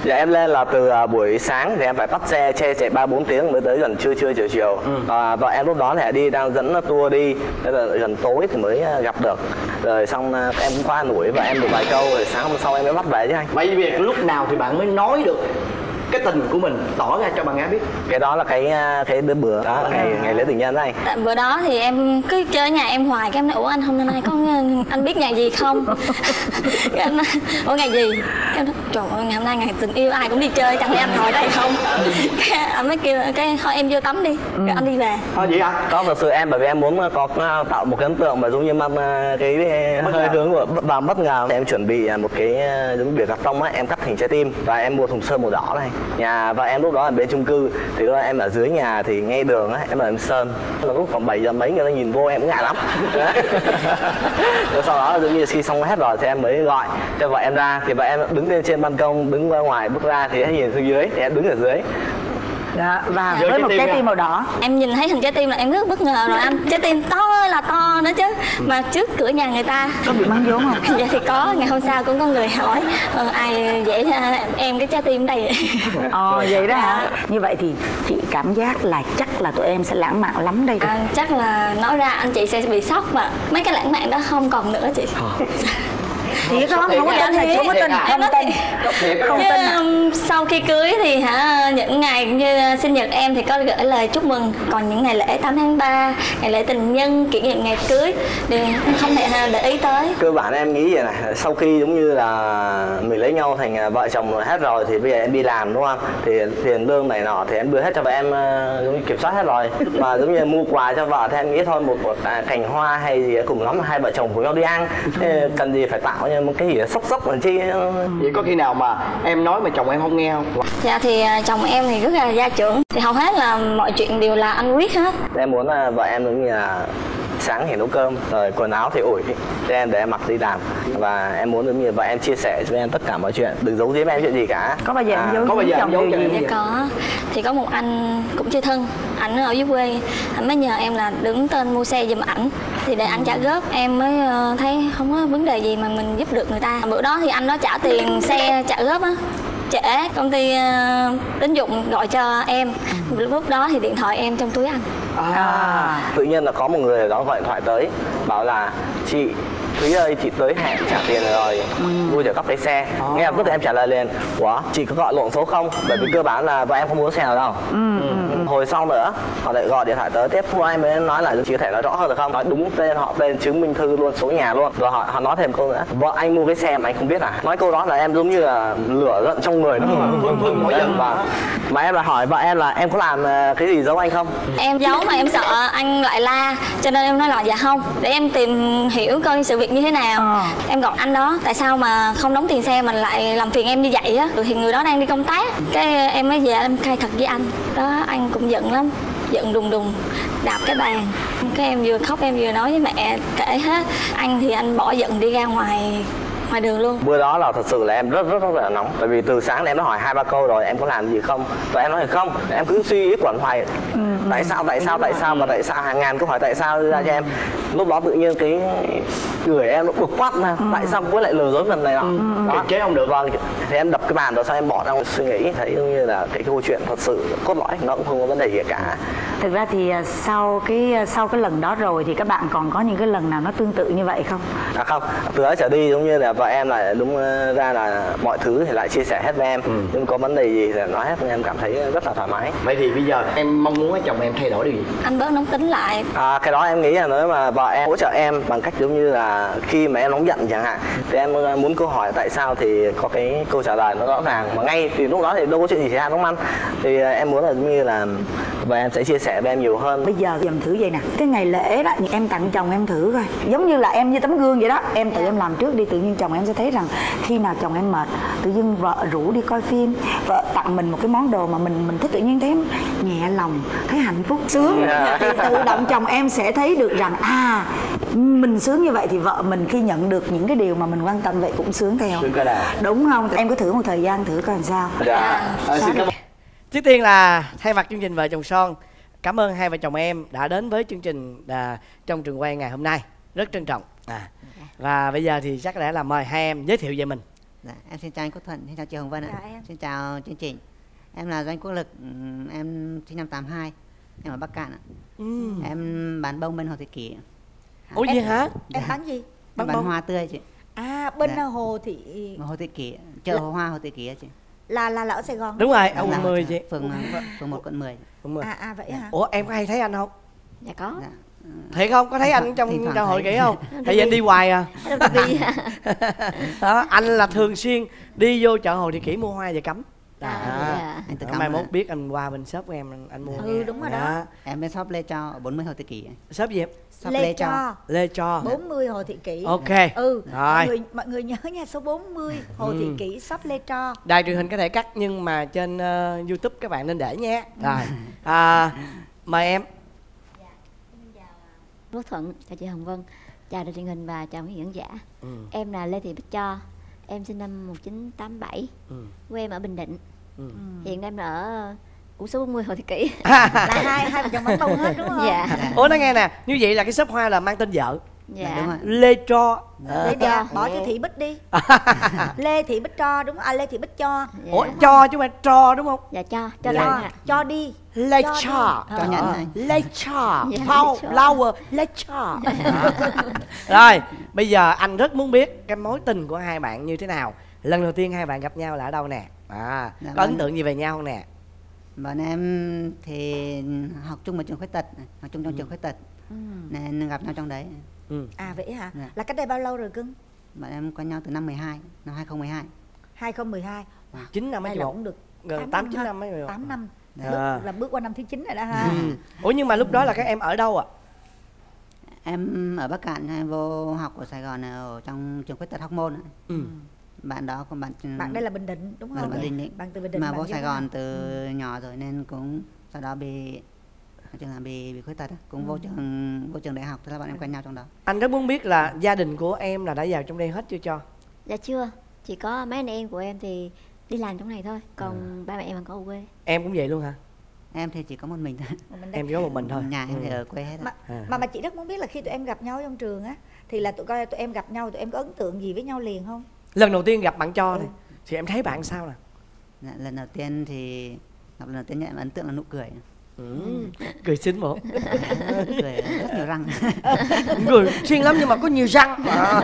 dạ em lên là từ buổi sáng thì em phải bắt xe xe chạy ba bốn tiếng mới tới gần trưa trưa chiều chiều ừ. à, và em lúc đó thì đi đang dẫn tour đi, thế là gần tối thì mới gặp được, rồi xong em cũng qua Hà Nội và em được vài câu, rồi sáng hôm sau em mới bắt về chứ anh. Vậy việc lúc nào thì bạn mới nói được cái tình của mình, tỏ ra cho bạn gái biết? Cái đó là cái cái bữa đó, ngày ngày lễ tình nhân đây. Bữa đó thì em cứ chơi ở nhà em hoài, cái em nói ủa anh hôm nay có anh biết ngày gì không? Cái anh nói ủa ngày gì? Cái em nói trời ơi ngày hôm nay ngày tình yêu ai cũng đi chơi, chẳng lẽ anh ngồi đây không? Cái anh mới kêu cái thôi em vô tắm đi, ừ. Cái anh đi về. Thôi vậy hả? Có thật sự em bởi vì em muốn có tạo một cái ấn tượng mà giống như mang cái hơi hướng của và bất ngờ. Em chuẩn bị một cái giống biểu cặp tông ấy, em cắt thành trái tim và em mua thùng sơn màu đỏ này. Nhà và em lúc đó ở bên chung cư thì đó em ở dưới nhà thì ngay đường ấy, em ở em sơn là lúc khoảng bảy giờ mấy người ta nhìn vô em cũng ngại lắm. Rồi sau đó giống như khi xong hết rồi thì em mới gọi cho vợ em ra, thì vợ em đứng lên trên ban công, đứng ra ngoài bước ra thì nhìn xuống dưới thì em đứng ở dưới. Đó, và với một trái tim màu đỏ em nhìn thấy hình trái tim là em rất bất ngờ rồi anh. Trái tim to ơi là to nữa chứ, mà trước cửa nhà người ta. Có bị bắn vốn không? Dạ thì có, ngày hôm sau cũng có người hỏi ờ, ai vậy em cái trái tim đây. Ồ vậy đó hả? Như vậy thì chị cảm giác là chắc là tụi em sẽ lãng mạn lắm đây à, chắc là nói ra anh chị sẽ bị sốc mà mấy cái lãng mạn đó không còn nữa chị. Thì không, không có tin này, không có tin, không tin, không tin. Sau khi cưới thì hả những ngày như sinh nhật em thì có gửi lời chúc mừng, còn những ngày lễ tám tháng ba, ngày lễ tình nhân, kỷ niệm ngày cưới thì không thể để ý tới. Cơ bản em nghĩ vậy này, sau khi giống như là mình lấy nhau thành vợ chồng rồi hết rồi thì bây giờ em đi làm đúng không? Thì tiền lương này nọ thì em đưa hết cho vợ em, giống như kiểm soát hết rồi. Mà giống như mua quà cho vợ thì em nghĩ thôi một cành hoa hay gì cùng lắm hai vợ chồng cùng nhau đi ăn, cần gì phải tạo một cái gì đó sốc sốc làm chi. Vậy có khi nào mà em nói mà chồng em không nghe không? Dạ thì chồng em thì rất là gia trưởng, thì hầu hết là mọi chuyện đều là anh quyết hết. Em muốn là vợ em giống như là sáng thì nấu cơm, rồi quần áo thì ủi cho em để em mặc đi làm, và em muốn giống như vợ em chia sẻ cho em tất cả mọi chuyện, đừng giấu giếm em chuyện gì cả. Có bao giờ à, em giấu giếm chồng điều gì? Dạ có, thì có một anh cũng chơi thân, ảnh ở dưới quê, anh mới nhờ em là đứng tên mua xe giùm ảnh, thì để ảnh trả góp. Em mới thấy không có vấn đề gì mà mình giúp được người ta. Bữa đó thì anh đó trả tiền xe trả góp á, trễ công ty tín dụng gọi cho em, lúc đó thì điện thoại em trong túi anh. À. À. Tự nhiên là có một người đó gọi điện thoại tới bảo là chị Thúy ơi, chị tới hẹn trả tiền rồi, vui trả cắp cái xe. À. Nghe lập tức em trả lời liền, quá chị có gọi lộn số không? Bởi vì cơ bản là vợ em không muốn xe nào đâu. Ừ. Ừ. Hồi sau nữa họ lại gọi điện thoại tới tiếp, hôm nay mới nói là chị có thể nói rõ hơn được không? Nói đúng tên họ tên, chứng minh thư luôn, số nhà luôn. Rồi họ, họ nói thêm câu nữa, vợ anh mua cái xe mà anh không biết à? Nói câu đó là em giống như là lửa giận trong người nó vương vương mỗi lần. Mà em là hỏi vợ em là em có làm cái gì giấu anh không? Em giấu mà em sợ anh lại la, cho nên em nói là dạ không, để em tìm hiểu coi sự việc như thế nào. À. Em gọi anh đó, tại sao mà không đóng tiền xe mà lại làm phiền em như vậy á? Thì người đó đang đi công tác. Cái em mới về em khai thật với anh. Đó anh cũng giận lắm, giận đùng đùng, đạp cái bàn. Cái em vừa khóc em vừa nói với mẹ kể hết. Anh thì anh bỏ giận đi ra ngoài ngoài đường luôn. Bữa đó là thật sự là em rất rất rất là nóng, bởi vì từ sáng là em đã hỏi hai ba câu rồi, em có làm gì không, và em nói là không, em cứ suy nghĩ quẩn hoài. Ừ, tại sao tại sao tại sao mà tại sao hàng ngàn câu hỏi tại sao ra cho em. Lúc đó tự nhiên cái người em nó bực quát mà, ừ. tại sao cứ lại lừa dối lần này nọ, ừ, đó chế không được. Vâng, thì em đập cái bàn rồi sau em bỏ ra suy nghĩ, thấy như là cái câu chuyện thật sự cốt lõi nó cũng không có vấn đề gì cả. Thực ra thì sau cái sau cái lần đó rồi thì các bạn còn có những cái lần nào nó tương tự như vậy không? À không, từ đó trở đi giống như là vợ em lại đúng ra là mọi thứ thì lại chia sẻ hết với em, ừ. nhưng có vấn đề gì thì nói hết, em cảm thấy rất là thoải mái. Vậy thì bây giờ em mong muốn chồng em thay đổi điều gì? Anh bớt nóng tính lại. À, cái đó em nghĩ là nếu mà vợ em hỗ trợ em bằng cách giống như là khi mà em nóng giận chẳng hạn, thì em muốn câu hỏi tại sao thì có cái câu trả lời nó rõ ràng, mà ngay thì lúc đó thì đâu có chuyện gì xảy ra đúng không anh? Thì em muốn là giống như là vợ em sẽ chia sẻ với em nhiều hơn. Bây giờ dùm thử vậy nè, cái ngày lễ đó em tặng chồng em thử coi, giống như là em như tấm gương vậy đó, em tự em làm trước đi, tự nhiên chồng em sẽ thấy rằng khi nào chồng em mệt tự nhiên vợ rủ đi coi phim, vợ tặng mình một cái món đồ mà mình mình thích, tự nhiên thấy nhẹ lòng, thấy hạnh phúc sướng, yeah. Thì tự động chồng em sẽ thấy được rằng à mình sướng như vậy thì vợ mình khi nhận được những cái điều mà mình quan tâm vậy cũng sướng theo, đúng không? Em cứ thử một thời gian thử coi làm sao. Yeah. Yeah. Trước tiên là thay mặt chương trình Vợ Chồng Son cảm ơn hai vợ chồng em đã đến với chương trình Trong Trường Quay ngày hôm nay, rất trân trọng. à. Dạ. Và bây giờ thì chắc lẽ là mời hai em giới thiệu về mình. Dạ, em xin chào anh Quốc Thuận, xin chào chị Hồng Vân ạ. Dạ, em. Xin chào chương trình. Em là Doanh Quốc Lực, em sinh năm tám hai, em ở Bắc Kạn ạ. Ừ. Em bán bông bên Hồ Thị Kỷ. Ủa gì hả? Em bán gì? Bán, bán bông. Hoa tươi chị. À, bên dạ. Hồ Thị... Hồ Thị Kỷ, chợ là... hoa Hồ Thị Kỷ chị. Là là là ở Sài Gòn. Đúng rồi, ở quận mười chị. Phường phường một quận mười. À à vậy hả? Ủa em có hay thấy anh không? Dạ có. Dạ. Thiệt không? Có thấy anh trong trong hội kỹ không? Tại vì anh đi hoài à. Đó, anh là thường xuyên đi vô chợ Hồ Thị Kỷ mua hoa và cắm. À, mai mốt biết anh qua bên shop của em anh mua. Ừ đúng rồi đó. Em bên shop Lê Cho bốn mươi Hồ Thị Kỷ. Shop gì? Shop Lê Cho. Lê Cho. bốn mươi Hồ Thị Kỷ. Ok. Ừ. Mọi người mọi người nhớ nha, số bốn mươi Hồ Thị Kỷ shop Lê Cho. Đài truyền hình có thể cắt nhưng mà trên YouTube các bạn nên để nhé. Rồi. À mời em. Quốc Thuận, chào chị Hồng Vân, chào đài truyền hình và chào quý khán giả. Ừ. Em là Lê Thị Bích Cho, em sinh năm một nghìn chín trăm tám mươi bảy, ừ. quê em ở Bình Định, ừ. hiện em là ở của số bốn mươi Hồ Thị Kỷ. À. Là hai hai vợ chồng bán bông hết đúng không? Dạ. Ủa nói nghe nè, như vậy là cái shop hoa là mang tên vợ. Dạ. Đúng rồi. Lê Cho. Lê Cho, bỏ cái Thị Bích đi. Lê Thị Bích Cho đúng, à Lê Thị Bích Cho. Dạ. Ủa Cho chứ mà Cho đúng không? Dạ Cho, Cho dạ. Cho. Cho đi. Lê Cho, Cho nhận này. Lê Cho, Flower, Lê Cho. Rồi, bây giờ anh rất muốn biết cái mối tình của hai bạn như thế nào. Lần đầu tiên hai bạn gặp nhau là ở đâu nè? À, dạ, có ấn tượng gì về nhau không nè? Bọn em thì học chung ở trường khuyết tật, học chung trong ừ. trường khuyết tật. Ừ. Nên gặp nhau trong đấy. Ừ. À vậy hả? Dạ. Là cách đây bao lâu rồi cưng? Bọn em quen nhau từ năm mười hai, năm hai không một hai. hai không một hai. Wow. chín năm mấy chục. Cũng được gần tám chín năm mấy rồi. tám năm. Bước, à. Là bước qua năm thứ chín rồi đó ha. Ừ. Ủa nhưng mà lúc đó là các em ở đâu ạ? À? Em ở Bắc Cạn, em vô học ở Sài Gòn ở trong trường khuyết tật Hóc Môn. Ừ. Bạn đó còn bạn bạn đây là Bình Định đúng không? Bạn Bình Định. Bạn từ Bình Định mà vô Sài Gòn từ ừ. nhỏ rồi nên cũng sau đó bị trường là bị bị khuyết tật cũng ừ. vô trường vô trường đại học, thế là bọn em quen nhau trong đó. Anh rất muốn biết là gia đình của em là đã vào trong đây hết chưa cho? Dạ chưa, chỉ có mấy anh em của em thì đi làm trong này thôi, còn à. Ba mẹ em còn có ở quê. Em cũng vậy luôn hả? Em thì chỉ có một mình thôi. Mình em chỉ có một mình thôi. Nhà em ừ. thì ở quê hết mà, à. mà mà chị rất muốn biết là khi tụi em gặp nhau trong trường á thì là tụi coi tụi em gặp nhau tụi em có ấn tượng gì với nhau liền không? Lần đầu tiên gặp bạn Cho này ừ. thì em thấy bạn sao nè? Dạ, lần đầu tiên thì gặp lần đầu tiên em ấn tượng là nụ cười. Ừ. Cười xinh một cười rất nhiều răng. Cười xinh lắm nhưng mà có nhiều răng. À.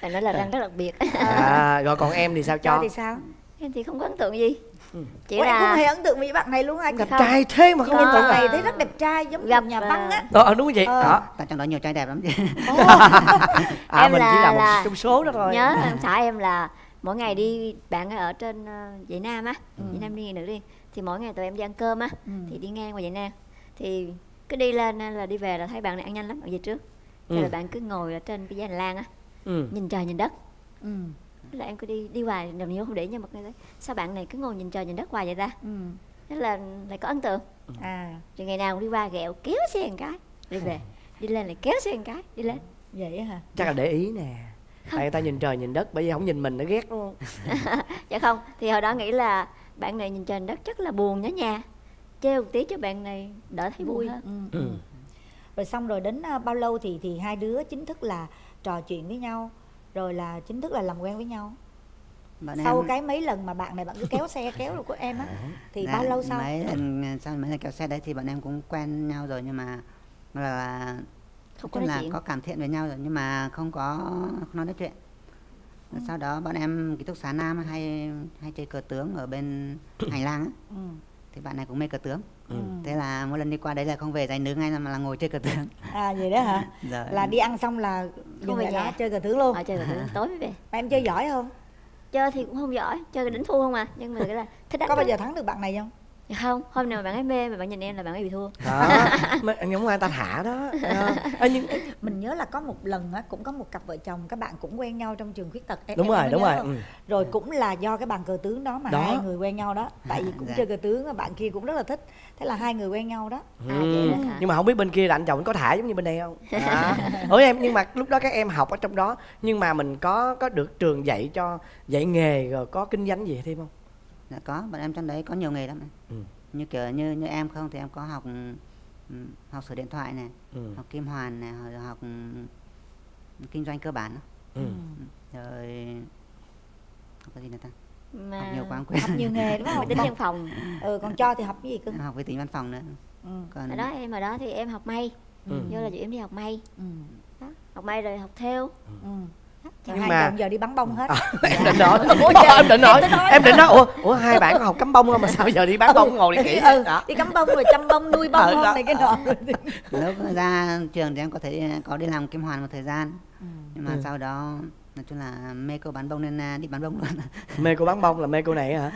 Phải nói là răng rất đặc biệt. À, rồi còn em thì sao Cho? Cho thì sao? Em thì không có ấn tượng gì. Ừ. Chỉ ủa, là em không hề ấn tượng với bạn này luôn ai đẹp không? Trai thế mà không ấn tượng này thấy rất đẹp trai giống gặp nhà văn á. Ờ đúng vậy. Ờ. Đó, tại trong đó nhiều trai đẹp lắm chị. Oh. À, em mình là, chỉ là một trong số đó thôi. Nhớ em xã em là mỗi ngày đi bạn ở trên uh, Việt Nam á, ừ. Việt Nam đi ngày nữ đi thì mỗi ngày tụi em đi ăn cơm á, ừ. thì đi ngang qua Việt Nam thì cứ đi lên là đi về là thấy bạn này ăn nhanh lắm ở về trước, rồi ừ. bạn cứ ngồi ở trên cái hành lang á, ừ. nhìn trời nhìn đất. Ừ. Là em cứ đi đi hoài làm nhiều không để nhưng mà sao bạn này cứ ngồi nhìn trời nhìn đất hoài vậy ta, ừ. thế là lại có ấn tượng. À rồi ngày nào cũng đi qua ghẹo kéo xe một cái đi về đi lên lại kéo xe một cái đi lên vậy hả? Chắc là để ý nè, tại người ta nhìn trời nhìn đất bởi vì không nhìn mình nó ghét đúng không? Dạ không, thì hồi đó nghĩ là bạn này nhìn trời nhìn đất chắc là buồn nhớ nhà, trêu một tí cho bạn này đỡ thấy vui hơn. Ừ. Ừ. Rồi xong rồi đến bao lâu thì thì hai đứa chính thức là trò chuyện với nhau? Rồi là chính thức là làm quen với nhau. Bọn sau em... cái mấy lần mà bạn này bạn cứ kéo xe kéo rồi của em á thì đã, bao lâu sau? Mấy lần sau mấy lần kéo xe đấy thì bọn em cũng quen nhau rồi nhưng mà là không có là chuyện. Có cảm thiện với nhau rồi nhưng mà không có không nói nói chuyện. Ừ. Sau đó bọn em ký túc xá nam hay hay chơi cờ tướng ở bên hành lang á. Ừ. Thì bạn này cũng mê cờ tướng. Ừ. Thế là mỗi lần đi qua đấy là không về giày nướng ngay mà là ngồi chơi cờ tướng. À vậy đó hả? Rồi. Là đi ăn xong là không về nhà chơi cờ tướng luôn. À, chơi cờ tướng tối mới về. Mà em chơi giỏi không? Chơi thì cũng không giỏi, chơi đến thua không à, nhưng mà cái là thích đánh. Có bao giờ thắng được bạn này không? Không, hôm nào bạn ấy mê mà bạn nhìn em là bạn ấy bị thua. Đó, nhưng mà ta thả đó. À, nhưng... mình nhớ là có một lần á, cũng có một cặp vợ chồng các bạn cũng quen nhau trong trường khuyết tật. Em, đúng em rồi, đúng rồi. Ừ. Rồi cũng là do cái bàn cờ tướng đó mà đó. Hai người quen nhau đó. Tại vì cũng dạ. chơi cờ tướng, bạn kia cũng rất là thích. Thế là hai người quen nhau đó. Ừ. À, vậy đó. Nhưng mà không biết bên kia là anh chồng có thả giống như bên đây không? À. Ủa em, nhưng mà lúc đó các em học ở trong đó, nhưng mà mình có có được trường dạy cho dạy nghề rồi có kinh doanh gì thêm không? Dạ có, bọn em trong đấy có nhiều nghề lắm. Ừ. Như kiểu như như em không thì em có học học sửa điện thoại này, ừ. học kim hoàn này, học kinh doanh cơ bản. Ừ. Rồi học cái gì nữa ta? Mà học nhiều quá quên. Học nhiều nghề đúng không? Tính văn phòng. Ừ, còn Cho thì học cái gì cơ? Học về tính văn phòng nữa. Ừ. Còn... Ở đó em ở đó thì em học may. Ừ. Vô là chị em đi học may. Ừ. Đó. Học may rồi học thêu. Ừ. Nhưng hai mà... giờ đi bắn bông hết. À, em định nói, em định nói, em định nói, ủa, ủa hai bạn có học cắm bông không mà sao giờ đi bắn bông ngồi đi kỹ. Ừ, đi cắm bông rồi chăm bông nuôi bông ừ, này cái đó. Lúc ra trường thì em có thể có đi làm kim hoàn một thời gian, ừ. nhưng mà ừ. sau đó nói chung là mê cô bán bông nên đi bán bông luôn. Mê cô bán bông là mê cô này hả?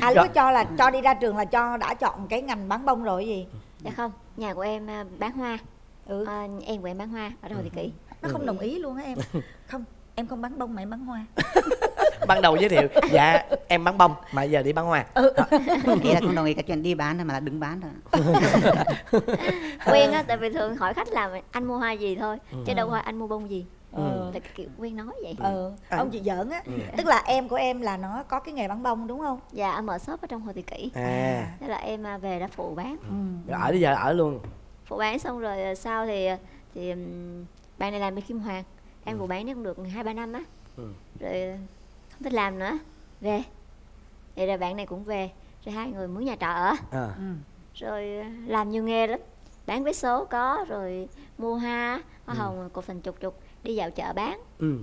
À lúc Cho là Cho đi ra trường là Cho đã chọn cái ngành bán bông rồi gì? Dạ không, nhà của em bán hoa. Ừ. À, em của em bán hoa ở đâu Hồ Thị Kỷ. Nó không đồng ý luôn á em. Không, em không bán bông mà em bán hoa. Ban đầu giới thiệu, dạ em bán bông mà giờ đi bán hoa. Ừ. Thì là không đồng ý cái chuyện đi bán mà là đứng bán rồi. Quen á, tại vì thường hỏi khách là anh mua hoa gì thôi, ừ. chứ đâu hỏi anh mua bông gì. Ừ. Là cái kiểu quen nói vậy. Ừ. À. Ông chị giỡn á. Ừ. Tức là em của em là nó có cái nghề bán bông đúng không? Dạ, em mở shop ở trong Hồ Thị Kỷ. À. Thế là em về đã phụ bán. Ừ. Ở bây giờ ở luôn. Phụ bán xong rồi sau thì thì bạn này làm bên kim hoàng, em vừa bán nó cũng được hai ba năm á, ừ. rồi không thích làm nữa, về, vậy rồi bạn này cũng về, rồi hai người mướn nhà trọ ở, à. ừ. rồi làm nhiều nghề lắm, bán vé số có, rồi mua hoa, hoa ừ. hồng cột thành chục chục, đi dạo chợ bán, ừ.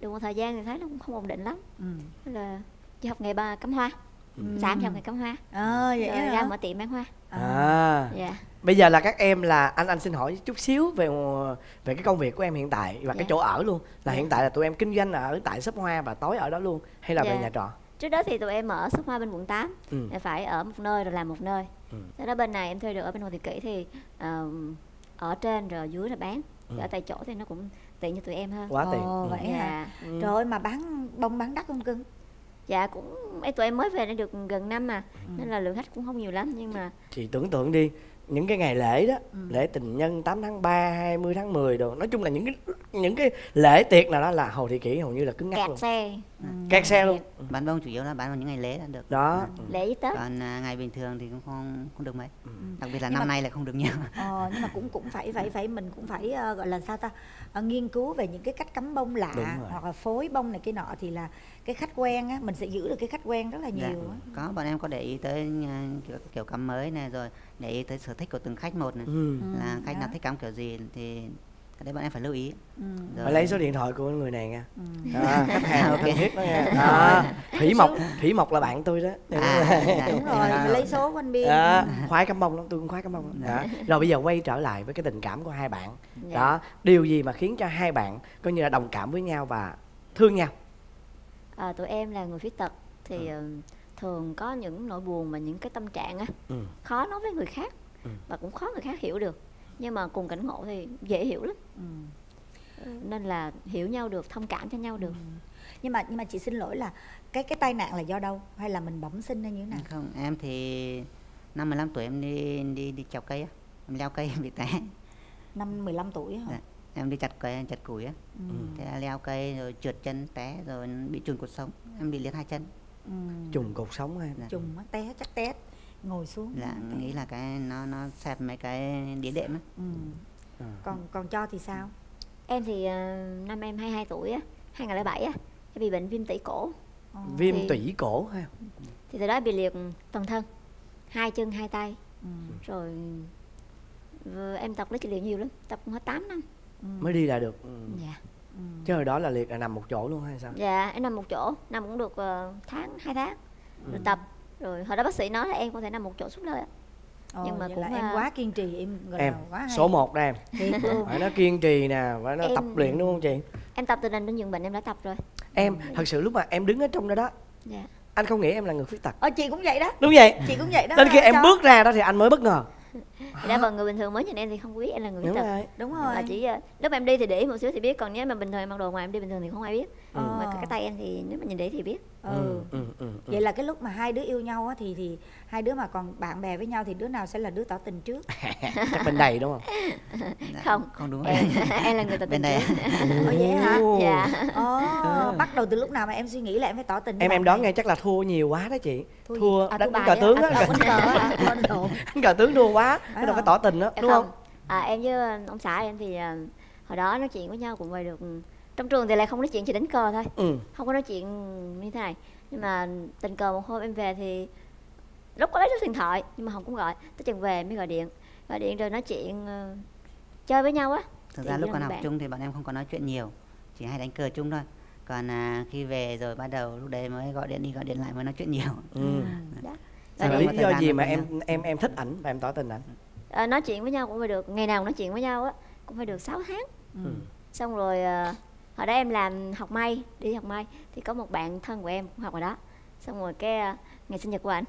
được một thời gian thì thấy nó cũng không ổn định lắm, ừ. là chỉ học nghề ba cắm hoa, ừ. sáng học nghề cắm hoa, à, vậy rồi ra mở tiệm bán hoa. À. Dạ. Bây giờ là các em là anh anh xin hỏi chút xíu về về cái công việc của em hiện tại và dạ. cái chỗ ở luôn. Là dạ. hiện tại là tụi em kinh doanh ở tại shop hoa và tối ở đó luôn hay là dạ. về nhà trọ? Trước đó thì tụi em ở shop hoa bên quận tám, ừ. phải ở một nơi rồi làm một nơi. Ừ. Thế đó bên này em thuê được ở bên Hồ Thị Kỷ thì uh, ở trên rồi dưới là bán. Ừ. Ở tại chỗ thì nó cũng tiện cho tụi em hơn. Quá tiện. Ồ, vậy dạ. hả? Ừ. Rồi mà bán bông bán đắt không cưng? Dạ cũng em tụi em mới về đã được gần năm mà, ừ. nên là lượng khách cũng không nhiều lắm nhưng mà chị tưởng tượng đi, những cái ngày lễ đó, ừ. lễ tình nhân tám tháng ba, hai mươi tháng mười đồ, nói chung là những cái những cái lễ tiệc nào đó là Hồ Thị Kỷ hầu như là cứng ngắc luôn. Xe. Ừ. Kẹt xe luôn. Bán bông chủ yếu là bán vào những ngày lễ là được. Đó. Ừ. Lễ với Tết. Còn ngày bình thường thì cũng không không được mấy. Ừ. Đặc biệt là nhưng năm mà... nay là không được nhiều. Ờ, nhưng mà cũng cũng phải phải phải mình cũng phải uh, gọi là sao ta? Uh, nghiên cứu về những cái cách cắm bông lạ hoặc là phối bông này kia nọ thì là cái khách quen á, mình sẽ giữ được cái khách quen rất là nhiều. Dạ. Có bọn em có để ý tới kiểu, kiểu cắm mới này rồi để ý tới sở thích của từng khách một này. Ừ. Là khách đó. Nào thích cắm kiểu gì thì cái đấy bọn em phải lưu ý. Ừ. Phải lấy số điện thoại của người này nha. Ừ. Đó, khách hàng okay. thân thiết đó nha. Đó, Thủy Mộc, Thủy Mộc là bạn tôi đó. À, dạ. Đúng rồi, phải lấy số của anh Biên. Đó, khoái cắm bông lắm, tôi cũng khoái cắm bông lắm. Đó. Rồi bây giờ quay trở lại với cái tình cảm của hai bạn. Dạ. Đó, điều gì mà khiến cho hai bạn coi như là đồng cảm với nhau và thương nhau? À, tụi em là người khuyết tật thì ừ. thường có những nỗi buồn và những cái tâm trạng á, ừ. khó nói với người khác ừ. và cũng khó người khác hiểu được. Nhưng mà cùng cảnh ngộ thì dễ hiểu lắm, ừ. nên là hiểu nhau được, thông cảm cho nhau được. Ừ. Nhưng mà nhưng mà chị xin lỗi là cái cái tai nạn là do đâu? Hay là mình bẩm sinh hay như thế nào? Không, em thì năm mười lăm tuổi em đi đi đi chọc cây á, em leo cây em bị té. Năm mười lăm tuổi hả? Dạ. Em đi chặt cây, chặt củi á, ừ. thế leo cây rồi trượt chân té rồi bị trùng cột sống, em bị liệt hai chân. Ừ. Trùng cột sống hay là? Trùng á, té chắc té. Ngồi xuống là nghĩ là cái nó nó sẹp mấy cái đĩa đệm á. Ừ. À. Còn còn Cho thì sao? Em thì uh, năm em hai mươi hai tuổi á, hai nghìn lẻ bảy á, em bị bệnh viêm tủy cổ. À. Viêm thì, tủy cổ ha. Thì từ đó bị liệt toàn thân, hai chân hai tay. Ừ. Rồi em tập lấy trị liệu nhiều lắm, tập cũng hết tám năm. Ừ. Mới đi lại được. Dạ. Ừ. Chứ hồi đó là liệt là nằm một chỗ luôn hay sao? Dạ, em nằm một chỗ, nằm cũng được uh, tháng hai tháng. Ừ. Rồi tập. Rồi hồi đó bác sĩ nói là em có thể nằm một chỗ suốt đời. Ồ, nhưng mà cũng là em à... quá kiên trì em, gọi em là quá hay. Số một đó em. Phải nó kiên trì nè, phải nó em... tập luyện đúng không chị? Em tập từ nằm trên giường bệnh em đã tập rồi. Em thật sự lúc mà em đứng ở trong đó đó. Dạ. Anh không nghĩ em là người khuyết tật. Ờ chị cũng vậy đó. Đúng vậy. Chị cũng vậy đó. Đến khi em cho... bước ra đó thì anh mới bất ngờ. Đa phần người bình thường mới nhìn em thì không biết em là người khuyết tật. Đúng rồi. Mà chỉ lúc em đi thì để ý một xíu thì biết, còn nếu mà bình thường em mặc đồ ngoài em đi bình thường thì không ai biết. Ừ. Mà cái tay em thì nếu mà nhìn để thì biết. Ừ. Ừ. Ừ. Vậy là cái lúc mà hai đứa yêu nhau á thì thì hai đứa mà còn bạn bè với nhau thì đứa nào sẽ là đứa tỏ tình trước? Chắc bên này đúng không? Không, không đúng. Em, em là người tỏ tình này. Ồ vậy hả? Dạ. Ồ, bắt đầu từ lúc nào mà em suy nghĩ là em phải tỏ tình? Em em đoán ngay chắc là thua nhiều quá đó chị. Thua đánh cờ tướng á. Đánh cờ tướng thua quá. Cái đâu phải tỏ tình đó, đúng không? À, em với ông xã em thì Hồi đó nói chuyện với nhau cũng vậy được. Trong trường thì lại không nói chuyện, chỉ đánh cờ thôi, ừ. không có nói chuyện như thế này. Nhưng mà tình cờ một hôm em về thì lúc có lấy số điện thoại nhưng mà không cũng gọi, tới chừng về mới gọi điện. Gọi điện rồi nói chuyện uh, chơi với nhau á. Thực thì ra lúc còn học bạn. chung thì bọn em không có nói chuyện nhiều, chỉ hay đánh cờ chung thôi. Còn à, khi về rồi bắt đầu lúc đấy mới gọi điện đi gọi điện lại mới nói chuyện nhiều. Ừ. Đó. Lý do gì mà em nhau. em em thích ảnh và em tỏ tình ảnh? À, nói chuyện với nhau cũng phải được, ngày nào nói chuyện với nhau á cũng phải được sáu tháng. Ừ. Xong rồi à, hồi đó em làm học may, đi học may thì có một bạn thân của em cũng học ở đó. Xong rồi cái ngày sinh nhật của ảnh,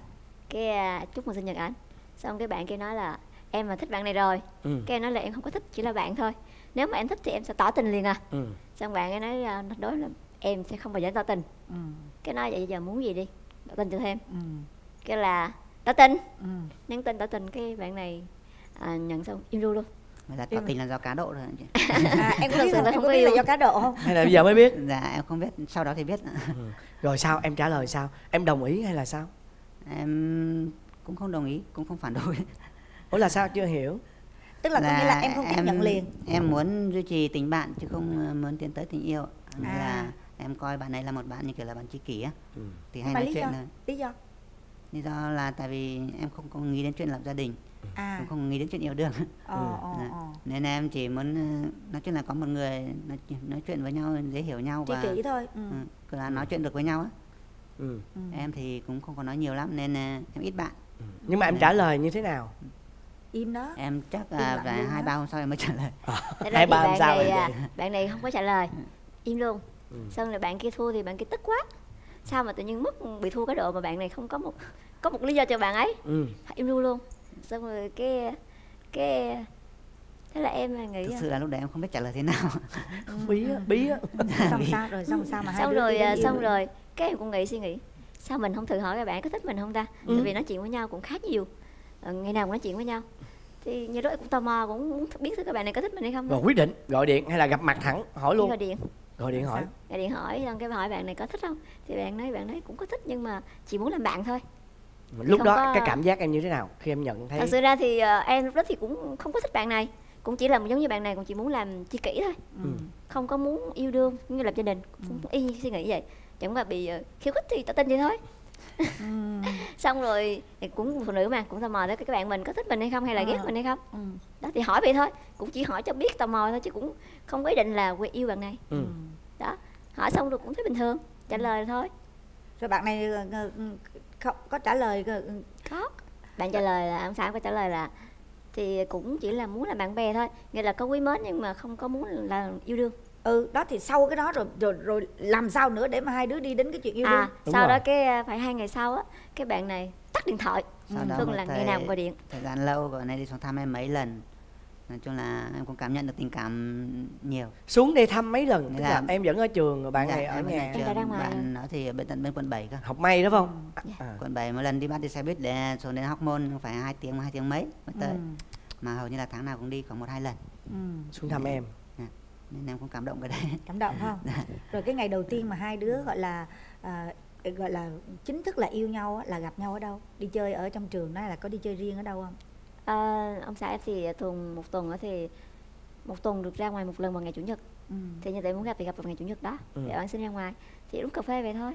cái chúc mừng sinh nhật ảnh. Xong cái bạn kia nói là em mà thích bạn này rồi. Ừ. Cái em nói là em không có thích, chỉ là bạn thôi. Nếu mà em thích thì em sẽ tỏ tình liền à. Ừ. Xong bạn ấy nói đối là em sẽ không bao giờ tỏ tình. Ừ. Cái nói vậy giờ muốn gì đi, tỏ tình cho thêm. Ừ. Cái là tỏ tình. Ừ. Nhắn tin tỏ tình, cái bạn này à, nhận xong im ru luôn. Mà tỏ tình là do cá độ rồi chị. À, em có thật sự là không có biết là do cá độ không? Hay là bây giờ mới biết? Dạ em không biết, sau đó thì biết. Ừ. Rồi sao, em trả lời sao? Em đồng ý hay là sao? Em cũng không đồng ý, cũng không phản đối. Ủa là sao, chưa hiểu? Tức là, là coi như là em không tiếp nhận liền. Em muốn duy trì tình bạn chứ không muốn tiến tới tình yêu. À. Là em coi bạn này là một bạn như kiểu là bạn tri kỷ á. Ừ. Thì hay nói lý chuyện do? Là lý do lý do là tại vì em không có nghĩ đến chuyện lập gia đình, à. cũng không nghĩ đến chuyện yêu đương. Ừ. Ừ. Ừ. Nên em chỉ muốn nói chuyện là có một người nói, nói chuyện với nhau dễ hiểu nhau tri và kỷ thôi. Ừ. Ừ, là nói chuyện được với nhau á. Ừ. Ừ. Em thì cũng không có nói nhiều lắm nên em ít bạn. Ừ. Nhưng mà em nên... trả lời như thế nào? Im đó. Em chắc là hai ba hôm sau em mới trả lời. Hai ba hôm sau này, bạn này không có trả lời, im luôn. Ừ. Xong rồi bạn kia thua thì bạn kia tức quá, sao mà tự nhiên mất bị thua cái độ mà bạn này không có một có một lý do cho bạn ấy. Ừ. Im luôn luôn. Xong rồi cái cái thế là em nghĩ thực sự là lúc đấy em không biết trả lời thế nào. Bí á, bí á. Xong sao rồi, xong sao mà hai xong đứa rồi xong rồi. rồi cái em cũng nghĩ suy nghĩ sao mình không thử hỏi các bạn có thích mình không ta. Ừ. Tại vì nói chuyện với nhau cũng khá nhiều, ngày nào cũng nói chuyện với nhau thì nhiều đôi cũng tò mò, cũng muốn biết thứ các bạn này có thích mình hay không. Rồi quyết định gọi điện hay là gặp mặt thẳng hỏi luôn? Gọi điện. Gọi điện hỏi. Sao? Gọi điện hỏi, xong cái hỏi bạn này có thích không thì bạn nói bạn nói cũng có thích nhưng mà chỉ muốn làm bạn thôi. Lúc đó có... cái cảm giác em như thế nào khi em nhận thấy? Thật sự ra thì uh, em lúc đó thì cũng không có thích bạn này, cũng chỉ làm giống như bạn này, cũng chỉ muốn làm tri kỷ thôi. Ừ. Không có muốn yêu đương như lập gia đình. Ừ. Y suy nghĩ vậy, chẳng qua bị uh, khiêu khích thì tỏ tình vậy thôi. Ừ. Xong rồi cũng phụ nữ mà cũng tò mò đó, các bạn mình có thích mình hay không hay là ghét à. mình hay không. Ừ. Đó thì hỏi vậy thôi, cũng chỉ hỏi cho biết tò mò thôi chứ cũng không có ý định là yêu bạn này. Ừ. Đó, hỏi xong rồi cũng thấy bình thường, trả lời thôi. Rồi bạn này không có trả lời? Có. Bạn trả lời là ông xã có trả lời là thì cũng chỉ là muốn là bạn bè thôi, nghĩa là có quý mến nhưng mà không có muốn là yêu đương. Ừ, đó thì sau cái đó rồi rồi rồi làm sao nữa để mà hai đứa đi đến cái chuyện yêu đương? À, sau rồi. đó cái phải hai ngày sau á, cái bạn này tắt điện thoại. Sau đó là ngày nào cũng gọi điện. Thời gian lâu rồi, này đi xuống thăm em mấy lần. Nói chung là em cũng cảm nhận được tình cảm nhiều. Xuống đi thăm mấy lần? Tức là, là em vẫn ở trường rồi bạn dạ, này ở nhà. Trường, đang bạn ở thì bên tận bên quận bảy cơ. Học may đúng không? Ừ. À. Quận bảy mỗi lần đi bắt đi xe buýt để xuống đến Hóc Môn phải hai tiếng hai tiếng mấy mới tới. Ừ. Mà hầu như là tháng nào cũng đi khoảng một hai lần. Ừ. Xuống thăm để... em. Nên em cũng cảm động cái đấy. Cảm động không? Dạ. Rồi cái ngày đầu tiên mà hai đứa gọi là à, gọi là chính thức là yêu nhau là gặp nhau ở đâu? Đi chơi ở trong trường đó hay là có đi chơi riêng ở đâu không? À, ông xã thì thường một tuần thì một tuần được ra ngoài một lần vào ngày chủ nhật. Ừ. Thì như vậy muốn gặp thì gặp vào ngày chủ nhật đó. Ừ. Để bạn xin ra ngoài thì uống cà phê vậy thôi.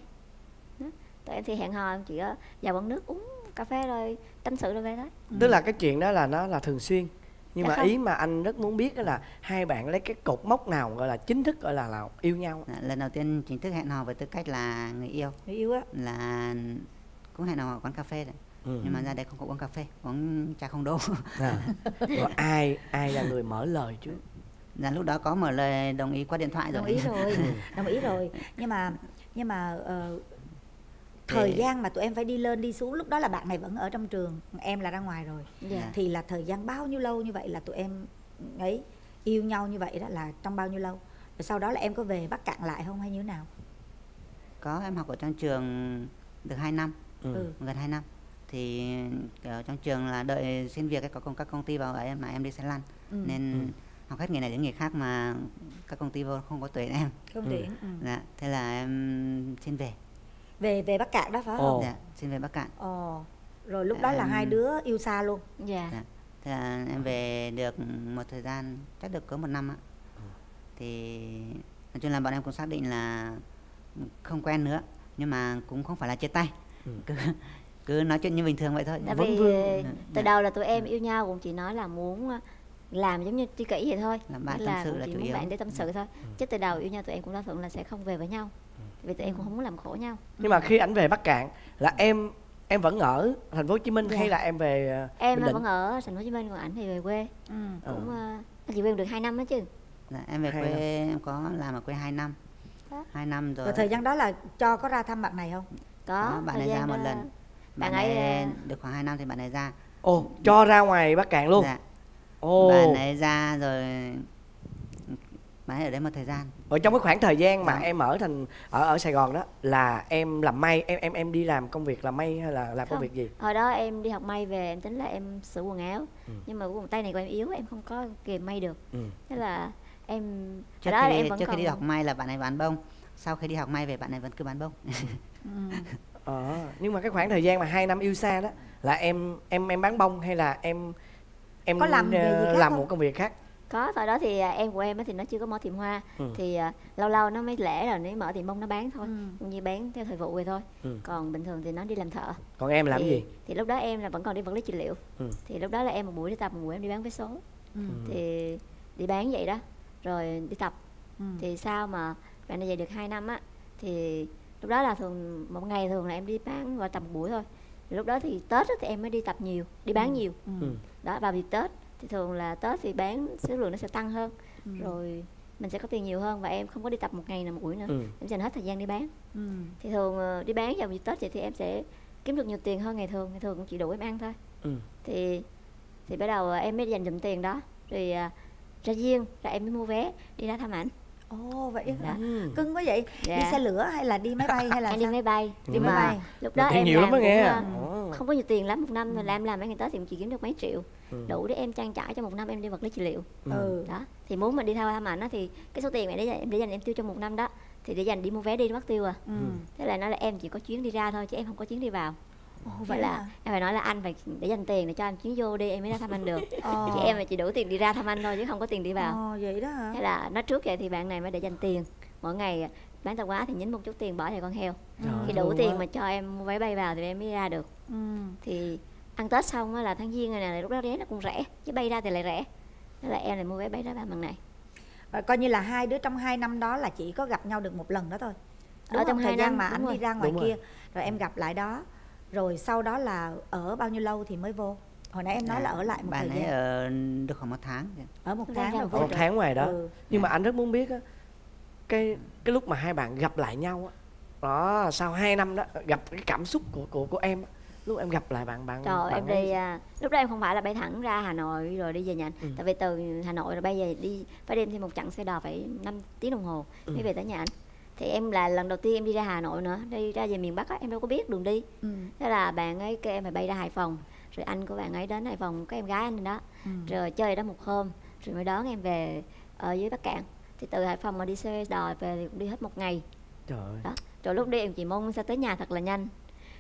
Đó. Tụi em thì hẹn hò chỉ vào quán nước uống cà phê rồi tâm sự rồi về thôi. Ừ. Tức là cái chuyện đó là nó là thường xuyên. Nhưng dạ mà không. Ý mà anh rất muốn biết đó là hai bạn lấy cái cột mốc nào gọi là chính thức gọi là, là yêu nhau? À, lần đầu tiên chính thức hẹn hò với tư cách là người yêu. Người yêu á. Là cũng hẹn hò ở quán cà phê rồi. Ừ. Nhưng mà ra đây không có uống cà phê, uống trà không đô. À. Rồi ai ai là người mở lời chứ? Dạ lúc đó có mở lời đồng ý qua điện thoại rồi. Đồng ý rồi, đồng ý rồi. Nhưng mà nhưng mà uh, thời để... gian mà tụi em phải đi lên đi xuống lúc đó là bạn này vẫn ở trong trường, em là ra ngoài rồi. Yeah. Thì là thời gian bao nhiêu lâu như vậy là tụi em ấy yêu nhau như vậy đó là trong bao nhiêu lâu? Rồi sau đó là em có về Bắc Cạn lại không hay như thế nào? Có, em học ở trong trường được hai năm, ừ. gần hai năm. Thì ở trong trường là đợi xin việc có công, các công ty vào ấy mà em đi xe lăn. Ừ. Nên ừ. học hết nghề này đến nghề khác mà các công ty vô không có tuyển em. Không tuyển. Ừ. Dạ, thế là em xin về. Về về Bắc Cạn đó phải không? Dạ, xin về Bắc Cạn. Ồ. Rồi lúc đó em... là hai đứa yêu xa luôn. Dạ. Dạ. Thế là em về được một thời gian, chắc được có một năm á. Thì nói chung là bọn em cũng xác định là không quen nữa, nhưng mà cũng không phải là chia tay, ừ. cứ cứ nói chuyện như bình thường vậy thôi. Tại vì vương. từ dạ. đầu là tụi em yêu nhau cũng chỉ nói là muốn làm giống như Tri Kỷ vậy thôi, làm bạn tâm sự là chủ yếu, bạn để tâm sự thôi. Ừ. Chứ từ đầu yêu nhau tụi em cũng đã thuận là sẽ không về với nhau, vì tụi em cũng không muốn làm khổ nhau. Nhưng mà khi ảnh về Bắc Cạn là em em vẫn ở thành phố Hồ Chí Minh dạ. hay là em về em Bình Định? Vẫn ở thành phố Hồ Chí Minh, còn ảnh thì về quê. Ừ. Cũng ừ. Uh, chị quen được hai năm đó chứ. Dạ, em về quê năm. em có làm ở quê hai năm. Đó. hai năm rồi. Và thời gian đó là Cho có ra thăm bạn này không? Có, đó, bạn này ra một đó... lần. Bạn, bạn ấy, ấy được khoảng hai năm thì bạn này ra. Ồ, Cho ra ngoài Bắc Cạn luôn. Dạ. Ồ. Bạn ấy ra rồi bạn ấy ở đấy một thời gian. Ở trong cái khoảng thời gian mà dạ. em ở thành ở ở Sài Gòn đó là em làm may, em em em đi làm công việc làm may hay là làm không. công việc gì? Hồi đó em đi học may về, em tính là em sửa quần áo, ừ. nhưng mà cái tay này của em yếu, em không có kìm may được. Ừ. Thế là em trước đó khi, em vẫn trước còn... khi đi học may là bạn này bán bông, sau khi đi học may về bạn này vẫn cứ bán bông. ừ. Ờ, nhưng mà cái khoảng thời gian mà hai năm yêu xa đó là em em em bán bông hay là em em có làm, uh, làm một công việc khác? Có, thời đó thì em của em thì nó chưa có mở tiệm hoa, ừ. thì uh, lâu lâu nó mới lẻ rồi nó mở tiệm bông nó bán thôi, cũng ừ. như bán theo thời vụ vậy thôi. Ừ. Còn bình thường thì nó đi làm thợ. Còn em làm thì, gì? Thì lúc đó em là vẫn còn đi vật lý trị liệu. Ừ. Thì lúc đó là em một buổi đi tập, một buổi em đi bán vé số. Ừ. Thì đi bán vậy đó, rồi đi tập. Ừ. Thì sao mà bạn này về được hai năm á, thì lúc đó là thường một ngày thường là em đi bán vào tầm buổi thôi. Lúc đó thì Tết đó thì em mới đi tập nhiều, đi bán ừ. nhiều. Ừ. Đó, vào dịp Tết thì thường là Tết thì bán số lượng nó sẽ tăng hơn, ừ. rồi mình sẽ có tiền nhiều hơn và em không có đi tập một ngày nào một buổi nữa, ừ. em dành hết thời gian đi bán. Ừ. Thì thường đi bán vào dịp Tết vậy thì em sẽ kiếm được nhiều tiền hơn ngày thường, ngày thường cũng chỉ đủ em ăn thôi. Ừ. Thì thì bắt đầu em mới dành dụm tiền đó, rồi ra riêng là em mới mua vé đi ra thăm ảnh. Ồ, oh, vậy hả? Ừ. Cưng quá vậy. Dạ. Đi xe lửa hay là đi máy bay hay là em sao? Đi máy bay. Đi máy bay. Lúc đó em nhiều làm lắm cũng nghe. Uh, không có nhiều tiền lắm, một năm ừ. làm làm mấy ngày Tết thì chỉ kiếm được mấy triệu, ừ. đủ để em trang trải cho một năm em đi vật lý trị liệu. Ừ. Đó. Thì muốn mà đi theo thăm ảnh á thì cái số tiền này để em để dành em tiêu trong một năm đó thì để dành đi mua vé đi mất tiêu à. Ừ. Thế là nói là em chỉ có chuyến đi ra thôi chứ em không có chuyến đi vào. Oh, vậy là à. em phải nói là anh phải để dành tiền để cho anh chuyến vô đi em mới ra thăm anh được. Oh. Chị em là chỉ đủ tiền đi ra thăm anh thôi chứ không có tiền đi vào. Oh, vậy đó hả? Thế là nói trước vậy thì bạn này mới để dành tiền. Mỗi ngày bán tạp hóa thì nhín một chút tiền bỏ vào con heo. Ừ. Thì đủ tiền quá. Mà cho em mua vé bay vào thì em mới ra được. Ừ. Thì ăn Tết xong là tháng Giêng này nè, lúc đó vé nó cũng rẻ chứ bay ra thì lại rẻ. Thế là em lại mua vé bay ra bằng này. À, coi như là hai đứa trong hai năm đó là chỉ có gặp nhau được một lần đó thôi. Đúng ở trong thời gian mà anh rồi. đi ra ngoài đúng kia rồi. rồi em gặp lại đó. Rồi sau đó là ở bao nhiêu lâu thì mới vô? Hồi nãy em nói à, là ở lại một bạn thời gian. Bạn ấy ở được khoảng một tháng. Ở một tháng rồi. Một tháng ngoài đó. Ừ. Nhưng à. mà anh rất muốn biết á, cái cái lúc mà hai bạn gặp lại nhau á, đó, đó sau hai năm đó gặp cái cảm xúc của của của em, lúc em gặp lại bạn bạn. Trời, bạn em đi à, lúc đó em không phải là bay thẳng ra Hà Nội rồi đi về nhà. Ừ. Tại vì từ Hà Nội rồi bay về đi phải đem thêm một chặng xe đò phải năm tiếng đồng hồ mới ừ. về tới nhà anh. Thì em là lần đầu tiên em đi ra Hà Nội nữa, đi ra về miền Bắc á, em đâu có biết đường đi. Ừ. Thế là bạn ấy kêu em phải bay ra Hải Phòng, rồi anh của bạn ấy đến Hải Phòng, có em gái anh đó, ừ. rồi chơi đó một hôm, rồi mới đón em về ở dưới Bắc Cạn. Thì từ Hải Phòng mà đi xe đò về thì cũng đi hết một ngày. Trời ơi. Đó. Rồi lúc đi em chỉ mong sẽ tới nhà thật là nhanh.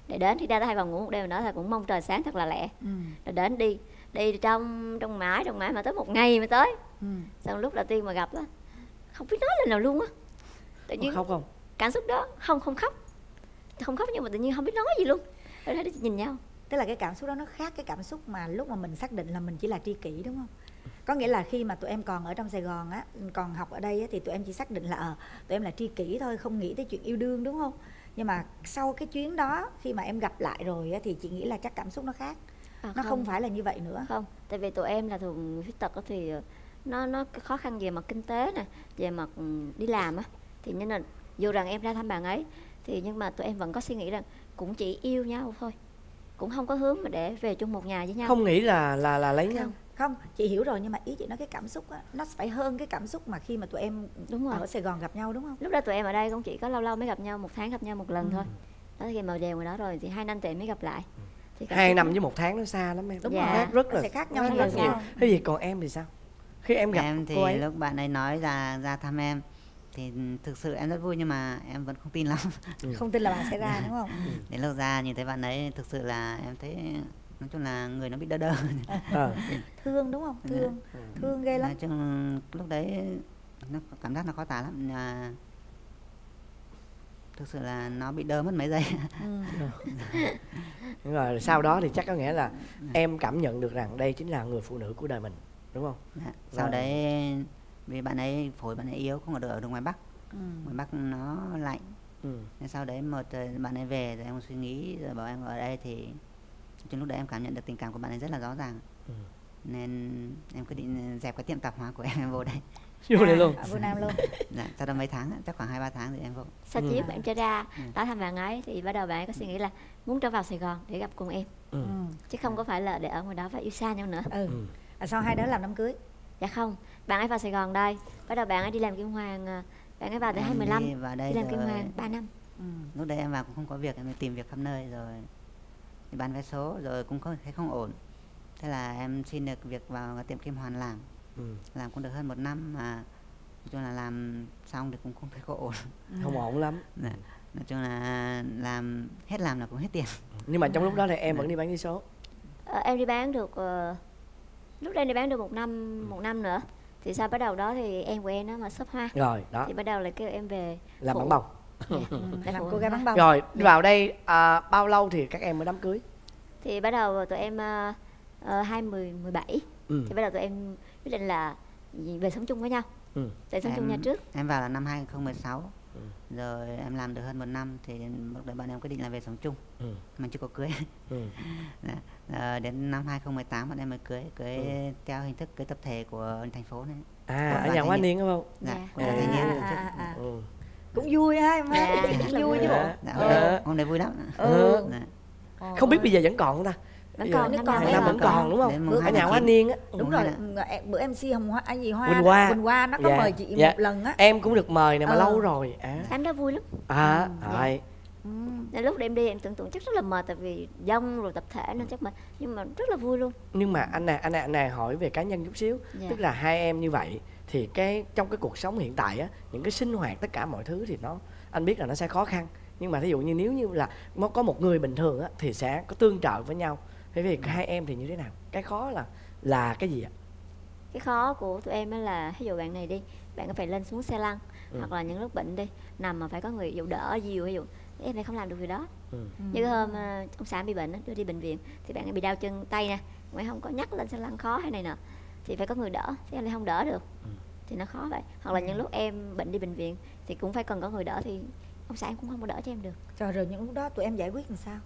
Để đến thì ra tới Hải Phòng ngủ một đêm nữa thì cũng mong trời sáng thật là lẹ. Ừ. Rồi đến đi, đi trong trong mãi, trong mãi mà tới một ngày mới tới. Ừ. Xong lúc đầu tiên mà gặp á, không biết nói lần nào luôn á. Tự nhiên khóc không? Cảm xúc đó không không khóc không khóc nhưng mà tự nhiên không biết nói gì luôn. Ở đó nhìn nhau, tức là cái cảm xúc đó nó khác cái cảm xúc mà lúc mà mình xác định là mình chỉ là tri kỷ, đúng không? Có nghĩa là khi mà tụi em còn ở trong Sài Gòn á, còn học ở đây á, thì tụi em chỉ xác định là à, tụi em là tri kỷ thôi, không nghĩ tới chuyện yêu đương, đúng không? Nhưng mà sau cái chuyến đó khi mà em gặp lại rồi á, thì chị nghĩ là chắc cảm xúc nó khác à, nó không. không phải là như vậy nữa. Không, tại vì tụi em là thường người khuyết tật thì nó nó khó khăn về mặt kinh tế nè, về mặt đi làm á. Thì nên là dù rằng em ra thăm bạn ấy thì nhưng mà tụi em vẫn có suy nghĩ rằng cũng chỉ yêu nhau thôi, cũng không có hướng mà để về chung một nhà với nhau, không nghĩ là là là lấy không. nhau. Không, chị hiểu rồi, nhưng mà ý chị nói cái cảm xúc á, nó phải hơn cái cảm xúc mà khi mà tụi em đúng rồi. ở Sài Gòn gặp nhau, đúng không? Lúc đó tụi em ở đây cũng chỉ có lâu lâu mới gặp nhau, một tháng gặp nhau một lần ừ. thôi. Đó, khi mà về ngoài đó rồi thì hai năm tụi em mới gặp lại. Thì hai năm với một tháng nó xa lắm em. Đúng dạ. rồi, rất là khác nhau rất nhiều. Thế gì còn em thì sao? Khi em gặp em thì cô ấy... lúc bạn ấy nói là ra thăm em thì thực sự em rất vui, nhưng mà em vẫn không tin lắm. Ừ. Không tin là bạn sẽ ra, đúng không? Ừ. Đến lâu ra nhìn thấy bạn ấy thực sự là em thấy nói chung là người nó bị đơ đơ. À. Thương, đúng không? Thương, ừ. thương ghê lắm. Nói chung lúc đấy nó cảm giác nó khó tả lắm. À, thực sự là nó bị đơ mất mấy giây. Đúng rồi, sau đó thì chắc có nghĩa là em cảm nhận được rằng đây chính là người phụ nữ của đời mình, đúng không? Dạ. Sau rồi. Đấy vì bạn ấy phổi bạn ấy yếu, không được ở được ngoài Bắc, ừ. ngoài Bắc nó lạnh. Ừ. Nên sau đấy một bạn ấy về rồi em suy nghĩ rồi bảo em ở đây thì trong lúc đấy em cảm nhận được tình cảm của bạn ấy rất là rõ ràng. Ừ. Nên em quyết định dẹp cái tiệm tạp hóa của em, em vô đây. Vô đây luôn. Ở Vô Nam luôn. Dạ, sau đó mấy tháng, chắc khoảng hai ba tháng thì em vô. Sau chuyến ừ. bạn chơi ra, ừ. đã thăm bạn ấy thì bắt đầu bạn ấy có suy nghĩ là muốn trở vào Sài Gòn để gặp cùng em. Ừ. Chứ không có phải là để ở ngoài đó và yêu xa nhau nữa. Ừ. ừ. À, sau hai đứa làm đám cưới? Dạ không, bạn ấy vào Sài Gòn đây, bắt đầu bạn ấy đi làm Kim Hoàng. Bạn ấy vào tới hai mươi lăm, đi, vào đây đi làm Kim Hoàng ba năm. Ừ. Lúc đấy em vào cũng không có việc, em mới tìm việc khắp nơi rồi thì bán vé số rồi cũng không, thấy không ổn. Thế là em xin được việc vào tiệm Kim Hoàn làm. Ừ. Làm cũng được hơn một năm mà nói chung là làm xong thì cũng không thấy có ổn. Không ổn lắm. Dạ. Nói chung là làm hết làm là cũng hết tiền. Nhưng mà trong lúc đó thì em vẫn đi bán vé số. À, em đi bán được uh, lúc đây đi bán được một năm một năm nữa. Thì sau bắt đầu đó thì em của em nó mà shop hoa. Rồi đó. Thì bắt đầu là kêu em về làm bắn bông. Yeah. Ừ. Làm cô gái bắn bông. Rồi vào đây à, bao lâu thì các em mới đám cưới? Thì bắt đầu tụi em uh, Uh, hai mươi mười bảy ừ. thì bắt đầu tụi em quyết định là về sống chung với nhau. Ừ. Để sống em, chung nhau trước. Em vào là năm hai không một sáu. Ừ. Rồi em làm được hơn một năm thì bọn em quyết định là về sống chung. Ừ. Mà chưa có cưới. Ừ. à, đến năm hai không một tám bọn em mới cưới, cưới ừ. theo hình thức cưới tập thể của thành phố này. À, ở nhà Hoa Niên đúng không? Dạ, yeah. của à, thanh niên. À, à, à. Ừ. Cũng vui ha em ơi, yeah. cũng vui chứ bộ. Dạ, ừ. Hôm nay vui lắm. Ừ. Dạ. Ừ. Không biết bây giờ vẫn còn không ta? Vẫn còn, vẫn còn, vẫn còn đúng không? Bữa ở nhà Hoa Niên á. Đúng rồi, bữa em xê Hồng Hoa, anh gì Hoa, Quỳnh Hoa, Quỳnh Hoa nó có mời chị một lần á. Em cũng được mời nè mà lâu rồi. Đám đó vui lắm. À, rồi. Lúc em đi em tưởng tượng chắc rất là mệt tại vì đông rồi tập thể nên chắc mà nhưng mà rất là vui luôn. Nhưng mà anh này, anh này, anh này hỏi về cá nhân chút xíu, tức là hai em như vậy thì cái trong cái cuộc sống hiện tại á, những cái sinh hoạt tất cả mọi thứ thì nó anh biết là nó sẽ khó khăn. Nhưng mà thí dụ như nếu như là có một người bình thường á thì sẽ có tương trợ với nhau. Thế vì hai em thì như thế nào? Cái khó là là cái gì ạ? Cái khó của tụi em là ví dụ bạn này đi, bạn có phải lên xuống xe lăn ừ. hoặc là những lúc bệnh đi, nằm mà phải có người dụ đỡ dìu, ví dụ em này không làm được việc đó. Ừ. Như hôm ông xã bị bệnh đưa đi bệnh viện thì bạn bị đau chân tay nè, ngoại không có nhắc lên xe lăn khó hay này nọ thì phải có người đỡ, thì em lại không đỡ được. Ừ. Thì nó khó vậy. Hoặc là những lúc em bệnh đi bệnh viện thì cũng phải cần có người đỡ thì ông xã em cũng không có đỡ cho em được. Trời, rồi những lúc đó tụi em giải quyết làm sao?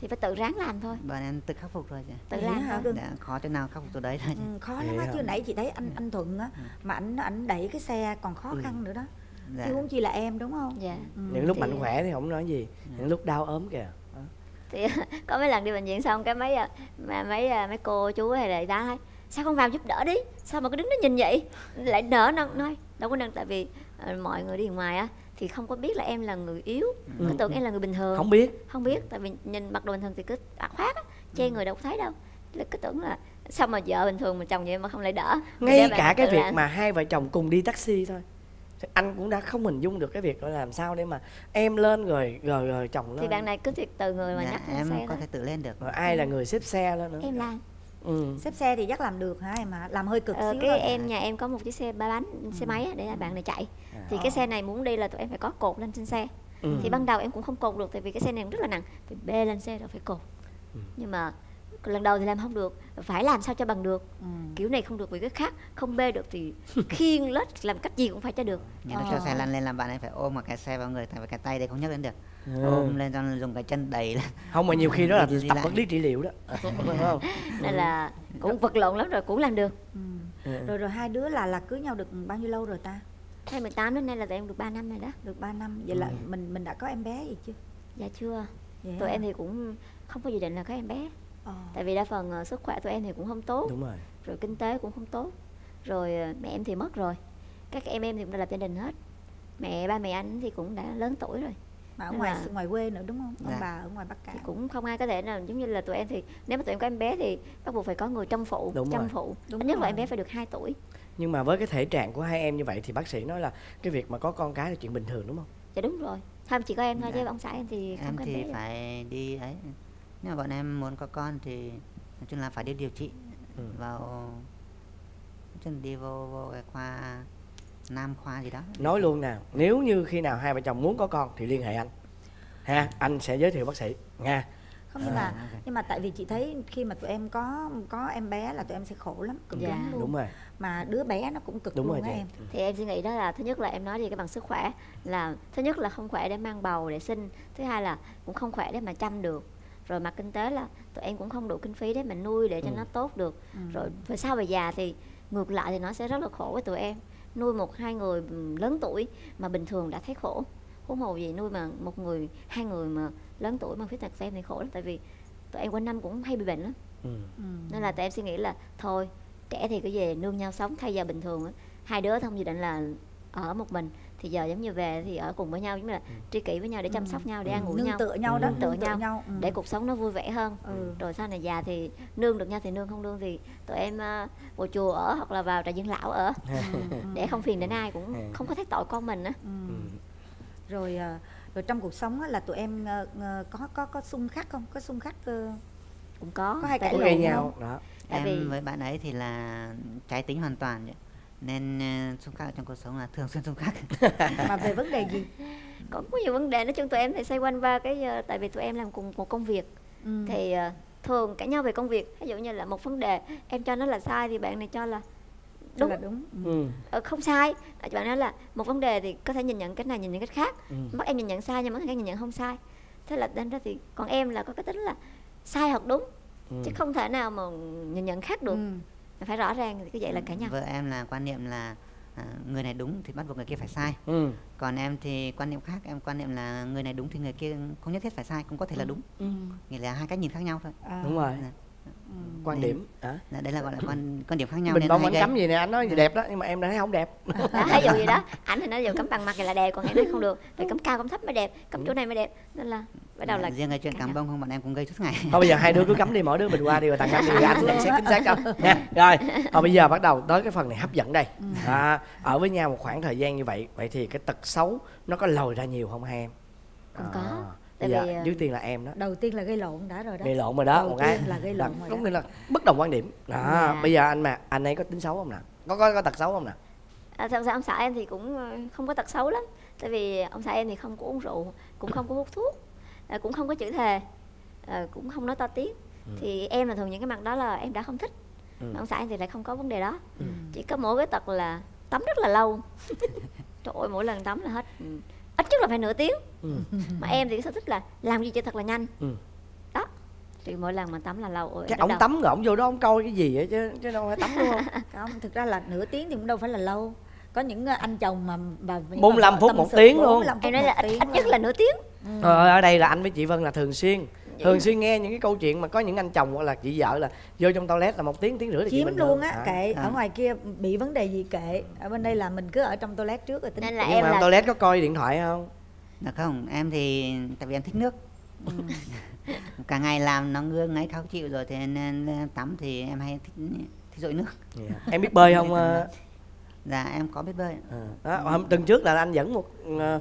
Thì phải tự ráng làm thôi. Bọn em tự khắc phục rồi chị. Tự làm hả? Thôi. Đã, khó chỗ nào khắc phục chỗ đấy thôi. Ừ, khó lắm á, chứ nãy chị thấy anh anh Thuận á, ừ. mà anh anh đẩy cái xe còn khó khăn ừ. nữa đó. Dạ. Chứ không chỉ là em đúng không? Dạ. Ừ. Những lúc thì... mạnh khỏe thì không nói gì, những dạ. lúc đau ốm kìa. À. Thì có mấy lần đi bệnh viện xong cái mấy mà mấy mấy cô chú hay là ta thấy sao không vào giúp đỡ đi, sao mà cứ đứng đó nhìn vậy, lại đỡ nâng nói, đâu có nâng tại vì uh, mọi người đi ngoài á. Thì không có biết là em là người yếu, ừ. cứ tưởng em là người bình thường. Không biết. Không biết, tại vì nhìn mặc đồ bình thường thì cứ áo khoác á, che ừ. người đâu có thấy đâu. Cứ tưởng là sao mà vợ bình thường mà chồng vậy mà không lại đỡ. Ngay cả cái việc là... mà hai vợ chồng cùng đi taxi thôi. Thì anh cũng đã không hình dung được cái việc là làm sao để mà em lên rồi rồi, rồi chồng lên. Thì bạn này cứ thiệt từ người mà dạ, nhắc em xe có thôi. Thể tự lên được. Rồi ai ừ. là người xếp xe lên nữa. Em làm. Ừ. Xếp xe thì chắc làm được hả em ạ? Làm hơi cực ờ, xíu cái thôi. Em nhà em có một chiếc xe ba bánh, xe máy để bạn này chạy. Thì cái xe này muốn đi là tụi em phải có cột lên trên xe. Ừ. Thì ban đầu em cũng không cột được tại vì cái xe này rất là nặng, phải bê lên xe rồi phải cột. Ừ. Nhưng mà lần đầu thì làm không được, phải làm sao cho bằng được. Ừ. Kiểu này không được vì cái khác, không bê được thì khiêng lết làm cách gì cũng phải cho được. Nhưng nó cho xe lăn lên làm bạn ấy phải ôm mà cái xe vào người tại vì cái tay đây không nhấc lên được. Ừ. Ôm lên xong dùng cái chân đẩy lên. Không mà nhiều khi đó là tập vật lý trị liệu đó. Nên là cũng vật lộn lắm rồi cũng làm được. Ừ. Ừ. Rồi rồi hai đứa là là cưới nhau được bao nhiêu lâu rồi ta? hai mười tám đến nay là tụi em được ba năm rồi đó. Được ba năm. Vậy ừ. là mình mình đã có em bé gì chưa? Dạ chưa. Yeah. Tụi em thì cũng không có dự định là có em bé. Oh. Tại vì đa phần sức khỏe tụi em thì cũng không tốt. Đúng rồi. Rồi kinh tế cũng không tốt. Rồi mẹ em thì mất rồi. Các em em thì cũng đã lập gia đình hết. Mẹ ba mẹ anh thì cũng đã lớn tuổi rồi. Mà ở ngoài là... ngoài quê nữa đúng không? Ông dạ. bà ở ngoài Bắc Kạn. Thì cũng không ai có thể nào giống như là tụi em thì nếu mà tụi em có em bé thì bắt buộc phải có người trông phụ, đúng chăm rồi. phụ. Đúng Nhất rồi. Là em bé phải được hai tuổi. Nhưng mà với cái thể trạng của hai em như vậy thì bác sĩ nói là cái việc mà có con cái là chuyện bình thường đúng không? Dạ đúng rồi. Thôi chỉ có em thôi dạ. chứ ông xã em thì không em có em thì bé phải rồi. Đi ấy. Nếu mà bọn em muốn có con thì nói chung là phải đi điều trị ừ. vào nói chung đi vô, vô cái khoa Nam khoa gì đó. Nói luôn nè, nếu như khi nào hai vợ chồng muốn có con thì liên hệ anh ha, anh sẽ giới thiệu bác sĩ nha. Không, nhưng à, mà okay. nhưng mà tại vì chị thấy khi mà tụi em có có em bé là tụi em sẽ khổ lắm, cực dạ. lắm luôn. Đúng rồi. Mà đứa bé nó cũng cực đúng luôn rồi em. Thì em suy nghĩ đó là thứ nhất là em nói gì cái bằng sức khỏe, là thứ nhất là không khỏe để mang bầu để sinh, thứ hai là cũng không khỏe để mà chăm được. Rồi mặt kinh tế là tụi em cũng không đủ kinh phí để mình nuôi để cho ừ. nó tốt được. Ừ. Rồi về sau về già thì ngược lại thì nó sẽ rất là khổ với tụi em. Nuôi một hai người lớn tuổi mà bình thường đã thấy khổ, huống hồ gì nuôi mà một người hai người mà lớn tuổi mà khuyết tật em thì khổ lắm. Tại vì tụi em quanh năm cũng hay bị bệnh lắm. Ừ. Nên là tụi em suy nghĩ là thôi trẻ thì cứ về nương nhau sống thay giờ bình thường đó. Hai đứa không dự định là ở một mình, thì giờ giống như về thì ở cùng với nhau, giống như là tri kỷ với nhau để chăm ừ. sóc nhau, để ừ. ăn uống nương nhau, tựa nhau, đó. Nương tựa, nương tựa nhau, nhau. Ừ. Để cuộc sống nó vui vẻ hơn. Ừ. Rồi sau này già thì nương được nhau thì nương, không nương thì tụi em uh, vào chùa ở hoặc là vào trại dưỡng lão ở ừ. để không phiền đến ai, cũng không có thấy tội con mình á. Ừ. Rồi rồi trong cuộc sống á, là tụi em uh, có có có xung khắc không? Có xung khắc uh... cũng có. Có hay cãi lộn nhau không? Đó. Tại em vì... với bạn ấy thì là trái tính hoàn toàn vậy. Nên uh, xung khắc trong cuộc sống là thường xuyên xung khắc. Mà về vấn đề gì? Cũng có nhiều vấn đề, nói chung tụi em thì xoay quanh ba cái uh, tại vì tụi em làm cùng một công việc ừ. thì uh, thường cãi nhau về công việc. Ví dụ như là một vấn đề em cho nó là sai thì bạn này cho là đúng, là đúng. Ừ. Ờ, không sai. Bạn nói là một vấn đề thì có thể nhìn nhận cái này, nhìn nhận cái khác. Ừ. Mắt em nhìn nhận sai nhưng mắt em nhìn nhận không sai. Thế là đến đó thì còn em là có cái tính là sai hoặc đúng ừ. chứ không thể nào mà nhìn nhận khác được. Ừ. Phải rõ ràng thì cứ vậy là cả nhau. Vợ em là quan niệm là à, người này đúng thì bắt buộc người kia phải sai. Ừ. Còn em thì quan niệm khác, em quan niệm là người này đúng thì người kia không nhất thiết phải sai, cũng có thể ừ. là đúng. Ừ. Nghĩa là hai cách nhìn khác nhau thôi. À. Đúng rồi. À. Ừ. Quan điểm hả? À? Đây là gọi là quan quan điểm khác nhau. Mình bông anh cấm gì nè, anh nói gì đẹp đó nhưng mà em đã thấy không đẹp. Ví dụ gì đó, ảnh thì nói dù cấm bằng mặt thì là đẹp, còn em nói không được, phải cấm cao cấm thấp mới đẹp, cấm chỗ này mới đẹp, nên là bắt đầu là riêng cái chuyện cắm bông không bọn em cũng gây suốt ngày. Thôi bây giờ hai đứa cứ cấm đi, mỗi đứa mình qua đi rồi tặng cấm đi, anh sẽ chính xác cấm nha. Rồi, thôi bây giờ bắt đầu tới cái phần này hấp dẫn đây. À, ở với nhau một khoảng thời gian như vậy, vậy thì cái tật xấu nó có lòi ra nhiều không hai em? Cũng có. Tại dạ, vì trước tiên là em đó. Đầu tiên là gây lộn đã rồi đó. Gây lộn rồi đó, đầu một tiên cái là gây lộn rồi. Đúng nghĩa là bất đồng quan điểm. Đó, à. Bây giờ anh mà anh ấy có tính xấu không nè? Có có có tật xấu không nè? À, thật ra ông xã em thì cũng không có tật xấu lắm. Tại vì ông xã em thì không có uống rượu, cũng không có hút thuốc, à, cũng không có chửi thề, à, cũng không nói to tiếng. Ừ. Thì em là thường những cái mặt đó là em đã không thích. Ừ. Mà ông xã em thì lại không có vấn đề đó. Ừ. Chỉ có mỗi cái tật là tắm rất là lâu. Trời ơi, mỗi lần tắm là hết ít nhất là phải nửa tiếng. Ừ. Mà em thì sở thích là làm gì cho thật là nhanh. Ừ. Đó. Thì mỗi lần mà tắm là lâu. Cái ổng tắm rồi ổng vô đó ổng coi cái gì vậy chứ chứ đâu phải tắm đúng không? Không, thực ra là nửa tiếng thì cũng đâu phải là lâu. Có những anh chồng mà bà bốn mươi lăm phút một tiếng luôn. Em nói là ít nhất là nửa tiếng. Ừ. Ờ, ở đây là anh với chị Vân là thường xuyên thường xuyên nghe những cái câu chuyện mà có những anh chồng hoặc là chị vợ là vô trong toilet là một tiếng tiếng rưỡi thì chiếm luôn á, kệ à. Ở ngoài kia bị vấn đề gì kệ, ở bên đây là mình cứ ở trong toilet trước rồi tính. Nên là nhưng em mà là... toilet có coi điện thoại không? Được không, em thì tại vì em thích nước. Ừ. Cả ngày làm nó ngứa ngáy khó chịu rồi thì nên tắm thì em hay thích thích dội nước. Yeah. Em biết bơi không? Dạ em có biết bơi. À. Đó, hôm tuần trước là anh dẫn một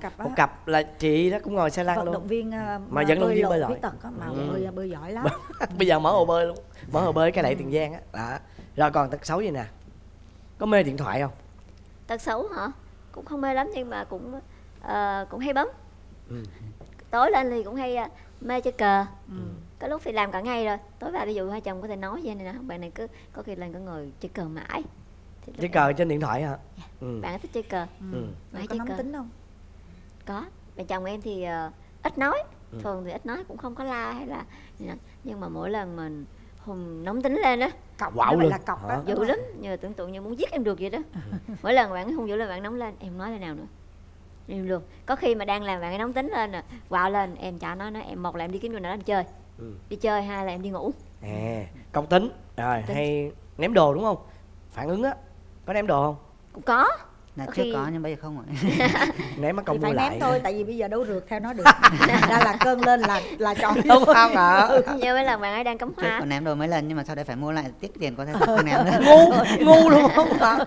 cặp một cặp là chị đó cũng ngồi xe lăn luôn. Vận động viên mà dẫn động viên bơi giỏi. Mà ừ. bơi, bơi giỏi lắm. Bây giờ mở hồ bơi luôn, mở hồ bơi cái đậy Tiền Giang á. Đó. Rồi còn tật xấu gì nè? Có mê điện thoại không? Tật xấu hả? Cũng không mê lắm nhưng mà cũng uh, cũng hay bấm. Ừ. Tối lên thì cũng hay uh, mê chơi cờ. Ừ. Có lúc thì làm cả ngày rồi. Tối vào ví dụ hai chồng có thể nói vậy này nè, bạn này cứ có khi là cứ ngồi chơi cờ mãi. Chơi cờ trên điện thoại hả? Yeah. Ừ. Bạn thích chơi cờ. Ừ. Bạn có nóng cờ. Tính không? Có. Bạn chồng em thì uh, ít nói. Ừ. Thường thì ít nói, cũng không có la hay là. Nhưng mà mỗi lần mình Hùng nóng tính lên đó, cọc wow luôn. Là cọc đó. Dữ lắm, nhờ tưởng tượng như muốn giết em được vậy đó. Ừ. Mỗi lần bạn Hùng dữ lên, bạn nóng lên, em nói thế nào nữa em luôn. Có khi mà đang làm bạn ấy nóng tính lên nè, quạo lên, em chả nói, nói em một là em đi kiếm chỗ nào đó em chơi. Ừ. Đi chơi, hai là em đi ngủ. À, cọc tính. Rồi, tính. Hay ném đồ đúng không? Phản ứng á. Có ném đồ không? Cũng có. Là trước khi... có nhưng bây giờ không rồi. Ném mất công vui lại. Ném thôi, tại vì bây giờ đâu rượt theo nó được. Ra là cơn lên là là chọn đúng không ạ? Như mấy lần bạn ấy đang cắm hoa. Còn ném đồ mấy lần nhưng mà sau đây phải mua lại tiết tiền có thể không ném nữa. Ngu, ngu đúng không ạ?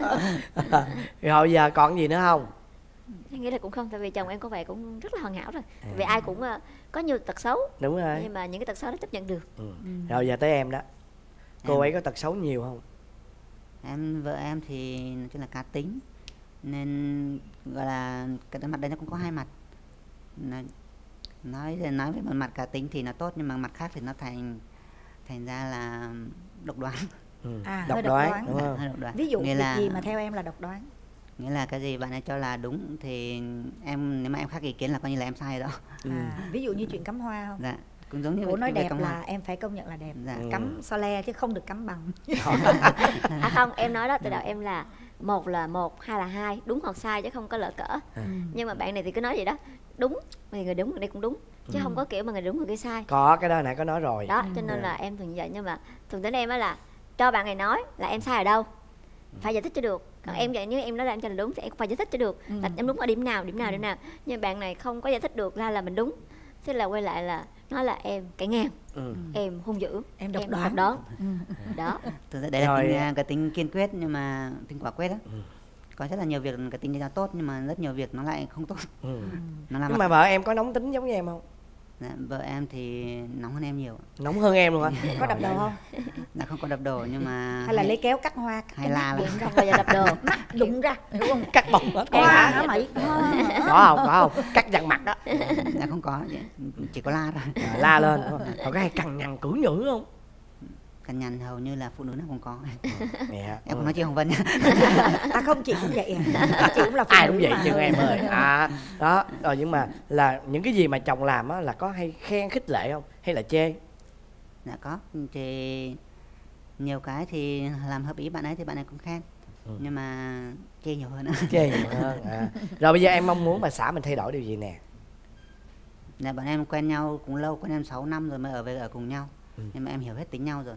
Rồi giờ còn gì nữa không? Em nghĩ là cũng không, tại vì chồng em có vẻ cũng rất là hoàn hảo rồi. Tại vì ai cũng có nhiều tật xấu. Đúng rồi. Nhưng mà những cái tật xấu nó chấp nhận được. Ừ. Ừ. Rồi giờ tới em đó. Cô em... ấy có tật xấu nhiều không? Em vợ em thì nói chung là cá tính, nên gọi là cái mặt đấy nó cũng có hai mặt. Nó, nói nói về một mặt cá tính thì nó tốt, nhưng mà mặt khác thì nó thành thành ra là độc đoán. Ừ. À, độc, hơi độc đoán, đoán. Đúng không? Hơi độc đoán. Ví dụ cái là... gì mà theo em là độc đoán? Nghĩa là cái gì bạn ấy cho là đúng thì em, nếu mà em khác ý kiến là coi như là em sai rồi đó. Ừ. À, ví dụ như chuyện cắm hoa không? Dạ. Cũng giống như Ủa nói đẹp là em phải công nhận là đẹp. Dạ. Ừ. Cắm so le chứ không được cắm bằng. À không, em nói đó từ đầu em là một là một, hai là hai, đúng hoặc sai chứ không có lỡ cỡ. Ừ. Nhưng mà bạn này thì cứ nói vậy đó, đúng mà người đúng người đây cũng đúng. Chứ ừ. không có kiểu mà người đúng người kia sai. Có, cái đó nãy có nói rồi. Đó, cho nên ừ. là em thường vậy. Nhưng mà thường tính em á là cho bạn này nói là em sai ở đâu, phải giải thích cho được. Còn ừ. em vậy, nếu em nói là em cho là đúng thì em phải giải thích cho được. Ừ. Là em đúng ở điểm nào, điểm nào, ừ. điểm nào. Nhưng bạn này không có giải thích được ra là mình đúng. Thế là quay lại là nói là em cãi ngang, ừ. em hung dữ, em độc đoán. Đó. Ừ. Đó. Thực ra đấy là tính, cái tính kiên quyết nhưng mà tính quả quyết đó. Ừ. Có rất là nhiều việc cái tính nó tốt nhưng mà rất nhiều việc nó lại không tốt. Ừ. Nó làm nhưng mà vợ em có nóng tính giống như em không? Dạ, vợ em thì nóng hơn em nhiều. Nóng hơn em luôn á. Có đập đồ không? Dạ không có đập đồ nhưng mà hay là lấy kéo cắt hoa, hay la lắm. Không bao giờ đập đồ. Mắt đụng ra, hiểu không? Cắt bọc hết. Có hả mày? Có không? Có không? Cắt dằn mặt đó. Dạ không có, chỉ có la thôi. À, la lên. Còn cái hay cằn nhằn cửu nhữ không? Cằn nhằn hầu như là phụ nữ nó cũng có. Mẹ. Em cũng nói chị Hồng Vân. À không, chị cũng vậy. Chị cũng là phụ nữ. Ai cũng vậy chứ em ơi. À đó, rồi nhưng mà là những cái gì mà chồng làm á là có hay khen khích lệ không hay là chê? Dạ có, thì nhiều cái thì làm hợp ý bạn ấy thì bạn ấy cũng khen. Ừ. Nhưng mà chê nhiều hơn. Chê nhiều hơn. À. Rồi bây giờ em mong muốn bà xã mình thay đổi điều gì nè? Dạ bọn em quen nhau cũng lâu, quen em sáu năm rồi mới ở về ở cùng nhau. Ừ. Nhưng mà em hiểu hết tính nhau rồi.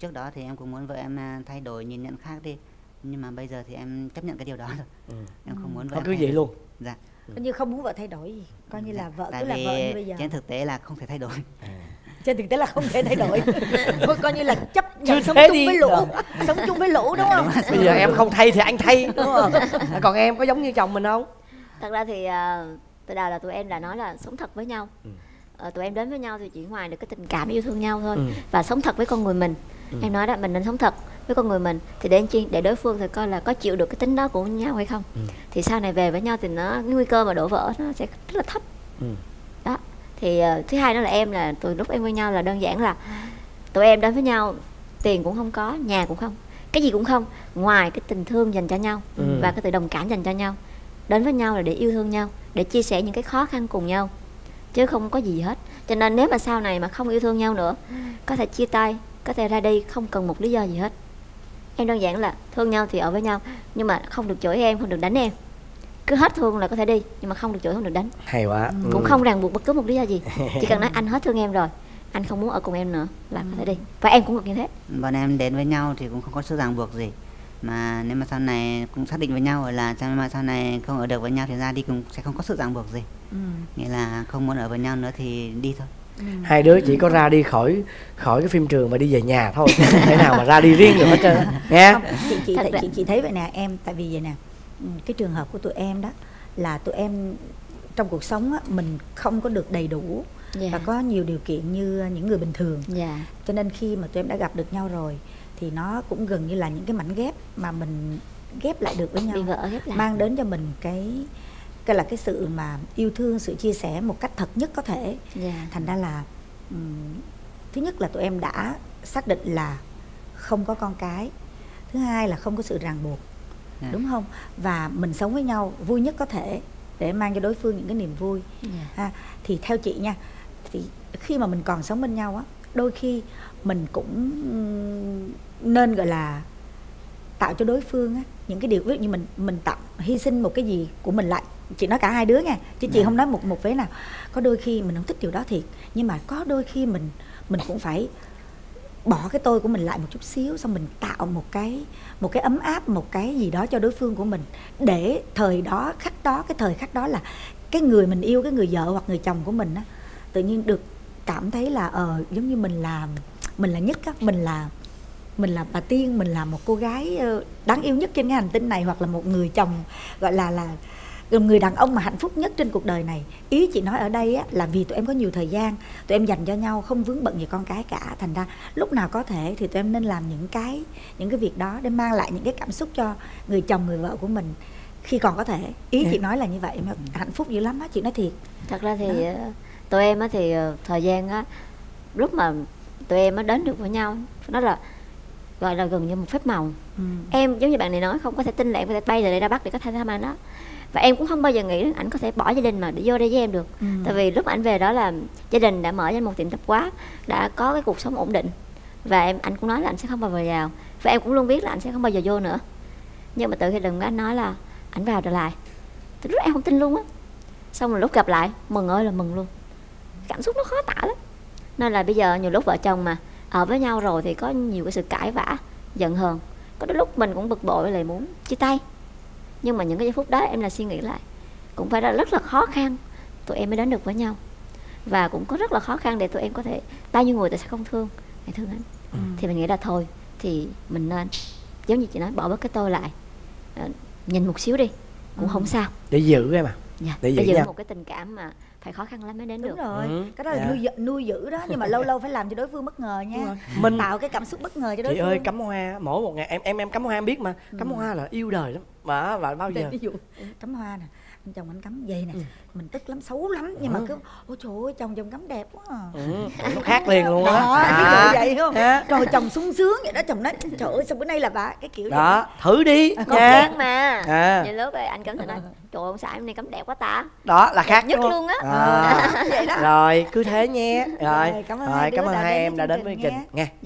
Trước đó thì em cũng muốn vợ em thay đổi, nhìn nhận khác đi. Nhưng mà bây giờ thì em chấp nhận cái điều đó rồi. Ừ. Em không muốn vợ em cứ vậy luôn. Dạ. Ừ. Coi như không muốn vợ thay đổi gì. Coi như dạ. là vợ Tại cứ là vợ như bây giờ. Trên thực tế là không thể thay đổi. À. Trên thực tế là không thể thay đổi. Coi như là chấp nhận sống chung đi. với lũ. Sống chung với lũ đúng không? Đúng bây giờ em không thay thì anh thay đúng không? Còn em có giống như chồng mình không? Thật ra thì uh, từ đầu là tụi em đã nói là sống thật với nhau. Ừ. Ờ, tụi em đến với nhau thì chỉ ngoài được cái tình cảm yêu thương nhau thôi. Ừ. Và sống thật với con người mình. Ừ. Em nói đó, mình nên sống thật với con người mình thì để chi, để đối phương thì coi là có chịu được cái tính đó của nhau hay không. Ừ. Thì sau này về với nhau thì nó cái nguy cơ mà đổ vỡ nó sẽ rất là thấp. Ừ. Đó. Thì uh, thứ hai đó là em là từ lúc em với nhau là đơn giản là tụi em đến với nhau tiền cũng không có, nhà cũng không, cái gì cũng không, ngoài cái tình thương dành cho nhau. Ừ. Và cái sự đồng cảm dành cho nhau. Đến với nhau là để yêu thương nhau, để chia sẻ những cái khó khăn cùng nhau, chứ không có gì hết. Cho nên nếu mà sau này mà không yêu thương nhau nữa, có thể chia tay, có thể ra đi, không cần một lý do gì hết. Em đơn giản là thương nhau thì ở với nhau, nhưng mà không được chửi em, không được đánh em. Cứ hết thương là có thể đi, nhưng mà không được chửi, không được đánh. Hay quá. Ừ. Cũng không ràng buộc bất cứ một lý do gì. Chỉ cần nói anh hết thương em rồi, anh không muốn ở cùng em nữa là có thể đi. Và em cũng được như thế. Bọn em đến với nhau thì cũng không có sự ràng buộc gì. Mà nếu mà sau này cũng xác định với nhau rồi là mà sau này không ở được với nhau thì ra đi cũng sẽ không có sự ràng buộc gì. Ừ. Nghĩa là không muốn ở với nhau nữa thì đi thôi. Ừ. Hai đứa chỉ có ra đi khỏi khỏi cái phim trường và đi về nhà thôi. Không thể nào mà ra đi riêng được hết trơn nghe. Không, chị, chị, chị, chị, chị thấy vậy nè em. Tại vì vậy nè, cái trường hợp của tụi em đó là tụi em trong cuộc sống á, mình không có được đầy đủ. Yeah. Và có nhiều điều kiện như những người bình thường. Yeah. Cho nên khi mà tụi em đã gặp được nhau rồi thì nó cũng gần như là những cái mảnh ghép mà mình ghép lại được với nhau, vỡ, mang đến cho mình cái cái là cái sự mà yêu thương, sự chia sẻ một cách thật nhất có thể. Yeah. Thành ra là um, thứ nhất là tụi em đã xác định là không có con cái, thứ hai là không có sự ràng buộc. Yeah. Đúng không? Và mình sống với nhau vui nhất có thể để mang cho đối phương những cái niềm vui. Yeah. Ha, thì theo chị nha, thì khi mà mình còn sống bên nhau á, đôi khi mình cũng nên gọi là tạo cho đối phương á, những cái điều ví dụ như mình mình tạo hy sinh một cái gì của mình lại. Chị nói cả hai đứa nha, chứ chị không nói một một vế nào. Có đôi khi mình không thích điều đó thiệt, nhưng mà có đôi khi mình mình cũng phải bỏ cái tôi của mình lại một chút xíu, xong mình tạo một cái một cái ấm áp, một cái gì đó cho đối phương của mình, để thời đó khắc đó cái thời khắc đó là cái người mình yêu, cái người vợ hoặc người chồng của mình á, tự nhiên được cảm thấy là ờ uh, giống như mình là mình là nhất á, mình là mình là bà tiên, mình là một cô gái đáng yêu nhất trên cái hành tinh này, hoặc là một người chồng gọi là là người đàn ông mà hạnh phúc nhất trên cuộc đời này. Ý chị nói ở đây á, là vì tụi em có nhiều thời gian, tụi em dành cho nhau, không vướng bận gì con cái cả. Thành ra lúc nào có thể thì tụi em nên làm những cái những cái việc đó để mang lại những cái cảm xúc cho người chồng, người vợ của mình. khi còn có thể. Ý yeah. chị nói là như vậy mà hạnh phúc dữ lắm á, chị nói thiệt. Thật ra thì đó. tụi em á thì thời gian á, lúc mà tụi em á đến được với nhau, nó là gọi là gần như một phép màu. ừ. Em giống như bạn này nói, không có thể tin là em có thể bay từ đây ra Bắc để có thể thăm anh đó. Và em cũng không bao giờ nghĩ đến ảnh có thể bỏ gia đình mà để vô đây với em được. ừ. Tại vì lúc ảnh về đó là gia đình đã mở ra một tiệm tạp hóa, đã có cái cuộc sống ổn định. Và em, anh cũng nói là anh sẽ không bao giờ vào. Và em cũng luôn biết là anh sẽ không bao giờ vô nữa. Nhưng mà tự khi đừng có anh nói là ảnh vào trở lại, thì lúc em không tin luôn á. Xong rồi lúc gặp lại, mừng ơi là mừng luôn. Cảm xúc nó khó tả lắm. Nên là bây giờ nhiều lúc vợ chồng mà ở với nhau rồi thì có nhiều cái sự cãi vã, giận hờn. Có đôi lúc mình cũng bực bội lại muốn chia tay. Nhưng mà những cái giây phút đó em là suy nghĩ lại, cũng phải là rất là khó khăn tụi em mới đến được với nhau. Và cũng có rất là khó khăn để tụi em có thể, bao nhiêu người tại sao không thương, hãy thương anh. ừ. Thì mình nghĩ là thôi thì mình nên, giống như chị nói, bỏ bớt cái tôi lại, nhìn một xíu đi, cũng ừ. không sao. Để giữ em à. Yeah, để giữ, để giữ một cái tình cảm mà phải khó khăn lắm mới đến. Đúng được rồi. ừ. Cái đó là yeah. nuôi, nuôi giữ đó. Nhưng mà lâu lâu phải làm cho đối phương bất ngờ nha. Mình tạo cái cảm xúc bất ngờ cho đối chị phương. Chị ơi, cắm hoa mỗi một ngày, em em em cắm hoa em biết mà. Cắm ừ. hoa là yêu đời lắm. Và, và bao giờ ví dụ cắm hoa nè, anh chồng anh cắm vậy nè, ừ. mình tức lắm, xấu lắm, nhưng ừ. mà cứ ôi trời ơi, chồng chồng cắm đẹp quá à. ừ. Nó khác liền luôn á. À. Vậy không? À. Rồi chồng sung sướng vậy đó, chồng nói trời ơi sao bữa nay là bà cái kiểu đó vậy? Thử đi à, con yeah. chán mà. à. Vậy lúc rồi anh cắm thì nói trời ơi ông xã hôm nay cắm đẹp quá ta. Đó là khác nhất luôn á. à. Vậy đó. Rồi cứ thế nhé. Rồi, rồi cảm ơn rồi, hai, cảm ơn hai em đã đến với chương trình nghe.